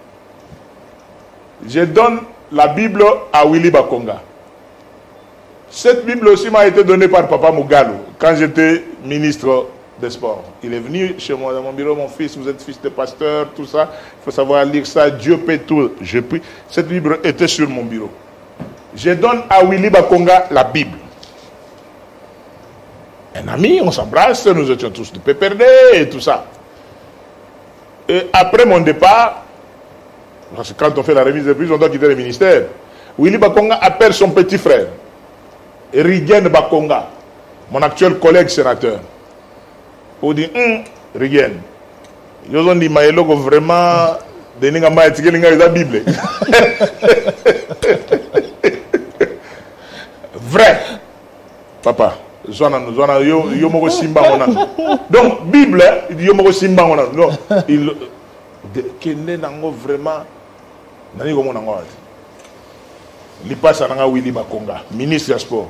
Je donne la Bible à Willy Bakonga. Cette Bible aussi m'a été donnée par Papa Mugalo quand j'étais ministre des Sports. Il est venu chez moi dans mon bureau, mon fils, vous êtes fils de pasteur, tout ça. Il faut savoir lire ça, Dieu paie tout. Je prie. Cette Bible était sur mon bureau. Je donne à Willy Bakonga la Bible. Un ami, on s'embrasse, nous étions tous de P P R D et tout ça. Et après mon départ, parce que quand on fait la remise de plus, on doit quitter le ministère. Willy Bakonga appelle son petit frère. Rigen Bakonga, mon actuel collègue sénateur, on dit hum, Rigen, ils ont dit Maïloko vraiment, Denis Kambayi est la Bible. Vrai, papa, Zwana, Zwana, Yomoro Simba, mon âme. Donc, Bible, Yomoro Simba, mon âme. Non, il. Kende Nango vraiment, Nani Gomo Nango. Il passe à Willy Bakonga, ministre des Sports.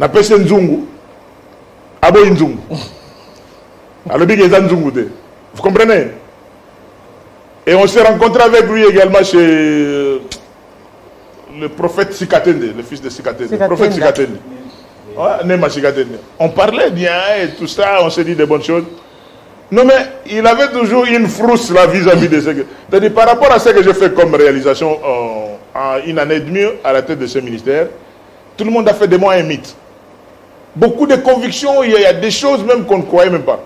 Il passe à Ndzungu. Abo Ndzungu. Alors, il est à Ndzungu. Vous comprenez? Et on s'est rencontré avec lui également chez le prophète Sikatende, le fils de Sikatende. Le prophète Sikatende. Oui. On parlait bien et tout ça, on s'est dit des bonnes choses. Non, mais il avait toujours une frousse vis-à-vis de ce que. C'est-à-dire, par rapport à ce que je fais comme réalisation. Euh, En une année et demie à la tête de ce ministère, tout le monde a fait de moi un mythe. Beaucoup de convictions, il y a des choses même qu'on ne croyait même pas.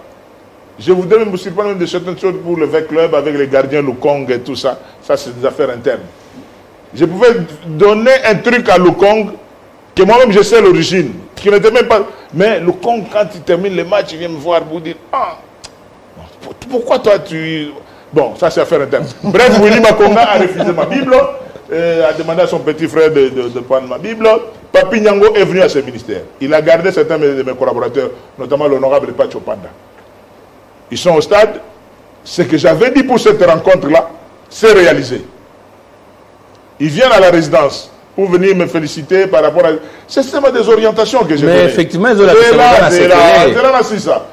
Je voudrais même vous surprendre de certaines choses pour le V E C Club avec les gardiens Loukong et tout ça. Ça, c'est des affaires internes. Je pouvais donner un truc à Loukong que moi-même je sais l'origine, qui n'était même pas. Mais Loukong, quand il termine le match, il vient me voir pour dire ah, pourquoi toi tu. Bon, ça, c'est affaire interne. Bref, Willy Bakonga a refusé ma Bible. Et a demandé à son petit frère de, de, de prendre ma Bible. Papi Nyango est venu à ce ministère. Il a gardé certains de mes collaborateurs, notamment l'honorable Pachopanda. Ils sont au stade. Ce que j'avais dit pour cette rencontre-là, c'est réalisé. Ils viennent à la résidence pour venir me féliciter par rapport à... C'est seulement des orientations que j'ai données. Mais donné. Effectivement, ils ont la c'est là, c'est ça.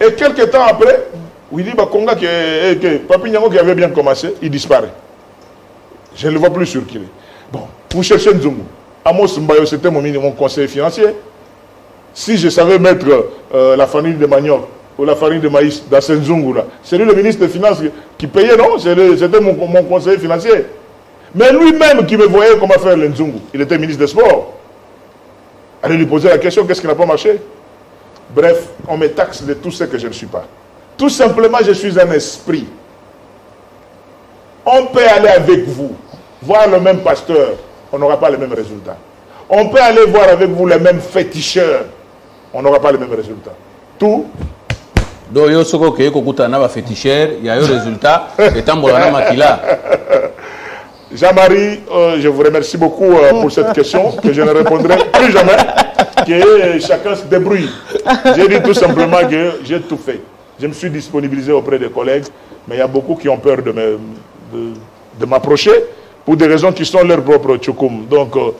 Et quelques temps après, Willy Bakonga, que, que Papi Nyango qui avait bien commencé, il disparaît. Je ne le vois plus sur qui il est. Bon, vous cherchez Ndzungu. Amos Mbayo, c'était mon, mon conseiller financier. Si je savais mettre euh, la farine de manioc ou la farine de maïs dans ce Ndzungu là, c'est lui le ministre des Finances qui payait, non? C'était mon, mon conseiller financier. Mais lui-même qui me voyait comment faire le Ndzungu, il était ministre des Sports. Allez lui poser la question, qu'est-ce qui n'a pas marché? Bref, on me taxe de tout ce que je ne suis pas. Tout simplement, je suis un esprit. On peut aller avec vous voir le même pasteur, on n'aura pas les mêmes résultats. On peut aller voir avec vous les mêmes féticheurs, on n'aura pas les mêmes résultats. Tout. Donc, yo soko ke ko kutana ba féticheur, il y a eu résultat et tambolana makila. Jean-Marie, euh, je vous remercie beaucoup euh, pour cette question que je ne répondrai plus jamais, que chacun se débrouille. J'ai dit tout simplement que j'ai tout fait. Je me suis disponibilisé auprès des collègues, mais il y a beaucoup qui ont peur de me de, de m'approcher pour des raisons qui sont leurs propres tchoukoum. Donc, euh,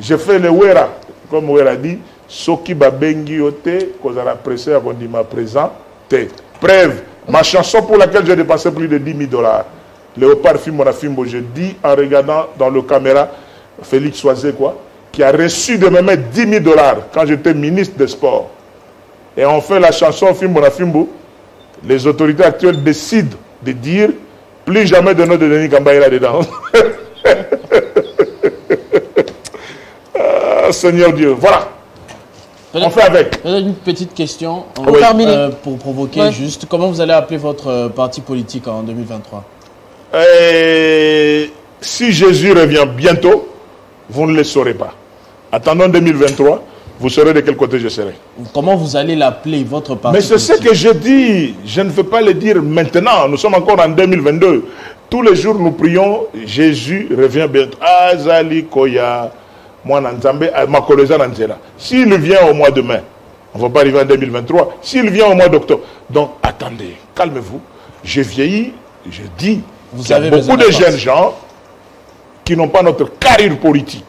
je fais le wera, comme Wera dit, Soki Babengi Ote, Kozara Pressé, Agondima Présent, Te. Preuve, ma chanson pour laquelle j'ai dépensé plus de dix mille dollars. Léopard Fimona Fimbo, je dis en regardant dans le caméra Félix Soisé, quoi, qui a reçu de me mettre dix mille dollars quand j'étais ministre des Sports. Et on fait la chanson Fimona Fimbo. Les autorités actuelles décident de dire plus jamais de nom de Denis Kambayi là-dedans. Ah, Seigneur Dieu, voilà. On fait avec. Une petite question en, oui. euh, pour provoquer oui. juste. Comment vous allez appeler votre parti politique en deux mille vingt-trois? Et si Jésus revient bientôt, vous ne le saurez pas. Attendons deux mille vingt-trois, vous saurez de quel côté je serai. Comment vous allez l'appeler, votre parti? Mais c'est ce que je dis, je ne veux pas le dire maintenant. Nous sommes encore en deux mille vingt-deux. Tous les jours, nous prions, Jésus revient bientôt. Azali Koya, moi Nanzambe, Makoleza Nanzela. S'il vient au mois de mai, on ne va pas arriver en deux mille vingt-trois. S'il vient au mois d'octobre. Donc, attendez, calmez-vous. Je vieillis, je dis. Vous Il y a beaucoup de, de jeunes gens qui n'ont pas notre carrière politique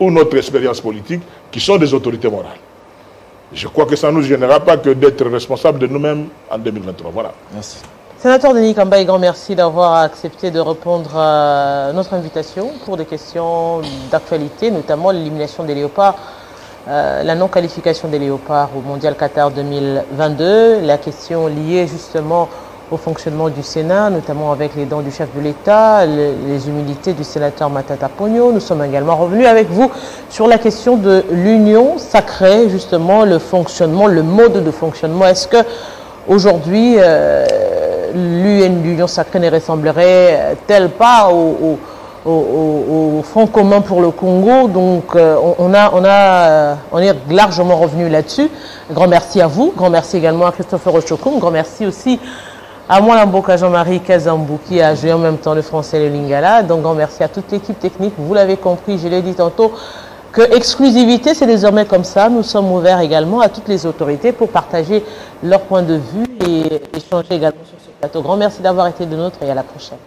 ou notre expérience politique, qui sont des autorités morales. Je crois que ça ne nous gênera pas que d'être responsables de nous-mêmes en deux mille vingt-trois. Voilà. Merci. Sénateur Denis Kambayi, grand merci d'avoir accepté de répondre à notre invitation pour des questions d'actualité, notamment l'élimination des léopards, euh, la non-qualification des léopards au Mondial Qatar deux mille vingt-deux, la question liée justement au fonctionnement du Sénat, notamment avec les dents du chef de l'État, le, les humilités du sénateur Matata Pogno. Nous sommes également revenus avec vous sur la question de l'union sacrée, justement le fonctionnement, le mode de fonctionnement. Est-ce que aujourd'hui euh, l'union sacrée ne ressemblerait-elle pas au, au, au, au Front commun pour le Congo? Donc euh, on, a, on, a, on est largement revenu là-dessus. Grand merci à vous, grand merci également à Christopher Otshokum, grand merci aussi à moi, l'amboka Jean-Marie Kazambu, qui a joué en même temps le français et le lingala. Donc, grand merci à toute l'équipe technique. Vous l'avez compris, je l'ai dit tantôt, que exclusivité, c'est désormais comme ça. Nous sommes ouverts également à toutes les autorités pour partager leur point de vue et échanger également sur ce plateau. Grand merci d'avoir été de nôtre et à la prochaine.